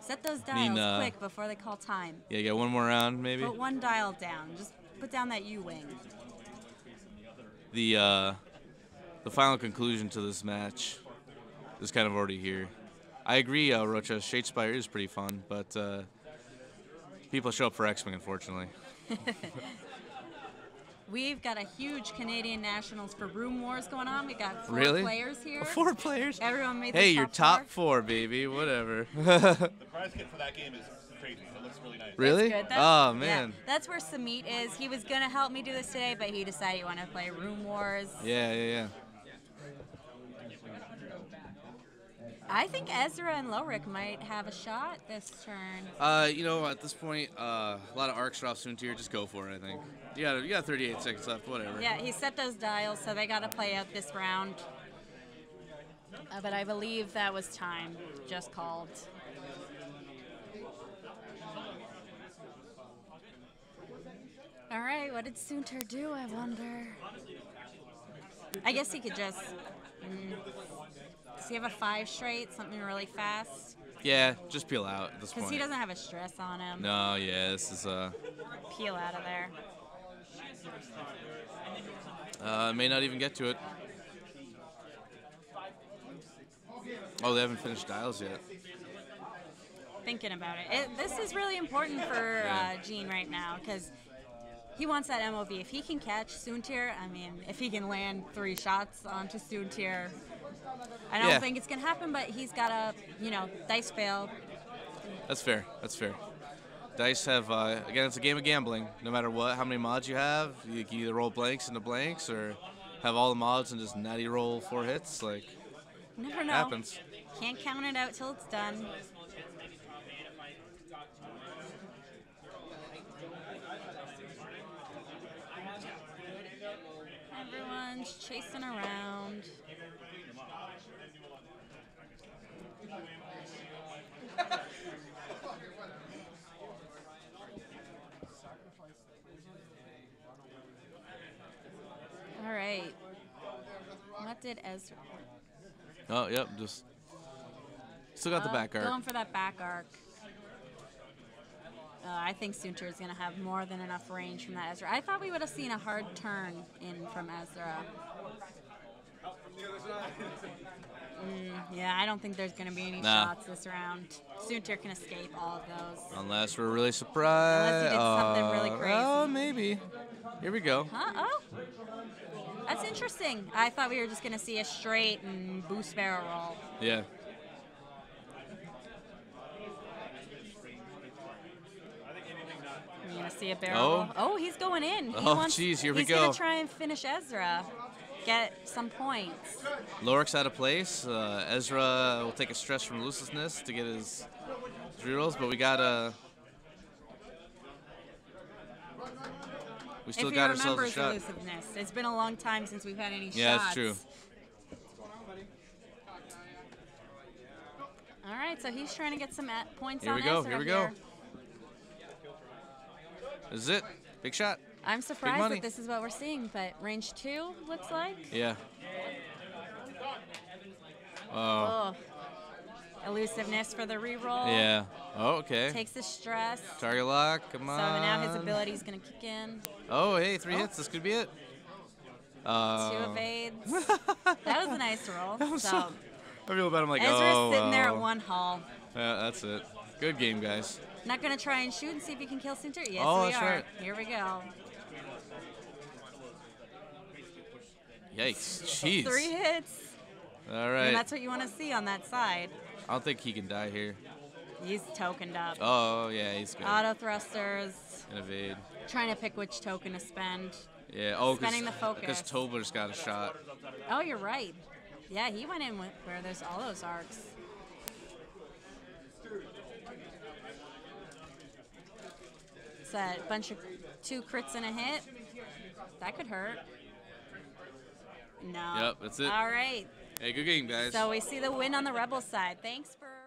Set those dials I mean, uh, quick before they call time. Yeah, you got one more round maybe. Put one dial down. Just put down that U-Wing. The uh, the final conclusion to this match is kind of already here. I agree, uh, Rocha. Shadespire is pretty fun, but. Uh, People show up for X-Wing, unfortunately. We've got a huge Canadian Nationals for Room Wars going on. We got four really? players here. Four players? Everyone made the Hey, top you're top four, four baby. Whatever. The prize kit for that game is crazy. It looks really nice. Really? That's that's, oh, man. Yeah, that's where Samit is. He was going to help me do this today, but he decided he wanted to play Room Wars. Yeah, yeah, yeah. I think Ezra and Lowhhrick might have a shot this turn. Uh, you know, at this point, uh, a lot of arcs are off Soontir. Just go for it, I think. You got, you got thirty-eight seconds left, whatever. Yeah, he set those dials, so they got to play out this round. Uh, but I believe that was time just called. All right, what did Soontir do, I wonder? I guess he could just... Does he have a five straight? Something really fast? Yeah, just peel out at this point. Because he doesn't have a stress on him. No, yeah, this is uh. Peel out of there. Uh, may not even get to it. Oh, they haven't finished dials yet. Thinking about it. it this is really important for yeah. uh, Jyn right now because he wants that M O V. If he can catch Soontir, I mean, if he can land three shots onto Soontir, I don't yeah. think it's going to happen, but he's got a, you know, dice fail. That's fair. That's fair. Dice have, uh, again, it's a game of gambling. No matter what, how many mods you have, you can either roll blanks into blanks or have all the mods and just natty roll four hits. Like, never know. Happens. Can't count it out till it's done. Everyone's chasing around. All right. What did Ezra? Oh, yep. Just still got oh, the back arc. Going for that back arc. Uh, I think Soontir is going to have more than enough range from that Ezra. I thought we would have seen a hard turn in from Ezra. Mm, yeah, I don't think there's going to be any nah. shots this round. Soontir can escape all of those. Unless we're really surprised. Unless you did something uh, really crazy. Oh, uh, maybe. Here we go. Huh? Oh. That's interesting. I thought we were just going to see a straight and boost barrel roll. Yeah. You're going to see a barrel. Oh, oh he's going in. He oh, jeez, here we he's go. He's going to try and finish Ezra. Get some points. Lowhhrick's out of place. Uh, Ezra will take a stress from Elusiveness to get his rerolls, but we got a... We still if got ourselves a shot. Elusiveness. It's been a long time since we've had any yeah, shots. Yeah, that's true. All right, so he's trying to get some at points here on Ezra. Here we go, here we go. This is it. Big shot. I'm surprised that this is what we're seeing, but range two looks like. Yeah. Oh. oh. Elusiveness for the reroll. Yeah. Oh, okay. Takes the stress. Target lock. Come on. So now his ability is going to kick in. Oh, hey, three oh. hits. This could be it. Uh, Two evades. That was a nice roll. So. So, I feel bad. I'm like, Ezra's oh. Ezra's sitting there at one hull. Yeah, that's it. Good game, guys. Not going to try and shoot and see if you can kill Soontir? Yes, oh, we that's are. Right. Here we go. Yikes. Jeez. Three hits. All right. And that's what you want to see on that side. I don't think he can die here. He's tokened up. Oh, yeah, he's good. Auto thrusters. And evade. Trying to pick which token to spend. Yeah. Oh, spending the focus. Because Tobler's got a shot. Oh, you're right. Yeah, he went in with where there's all those arcs. A bunch of two crits and a hit. That could hurt. No. Yep, that's it. All right. Hey, good game, guys. So we see the win on the Rebel side. Thanks for...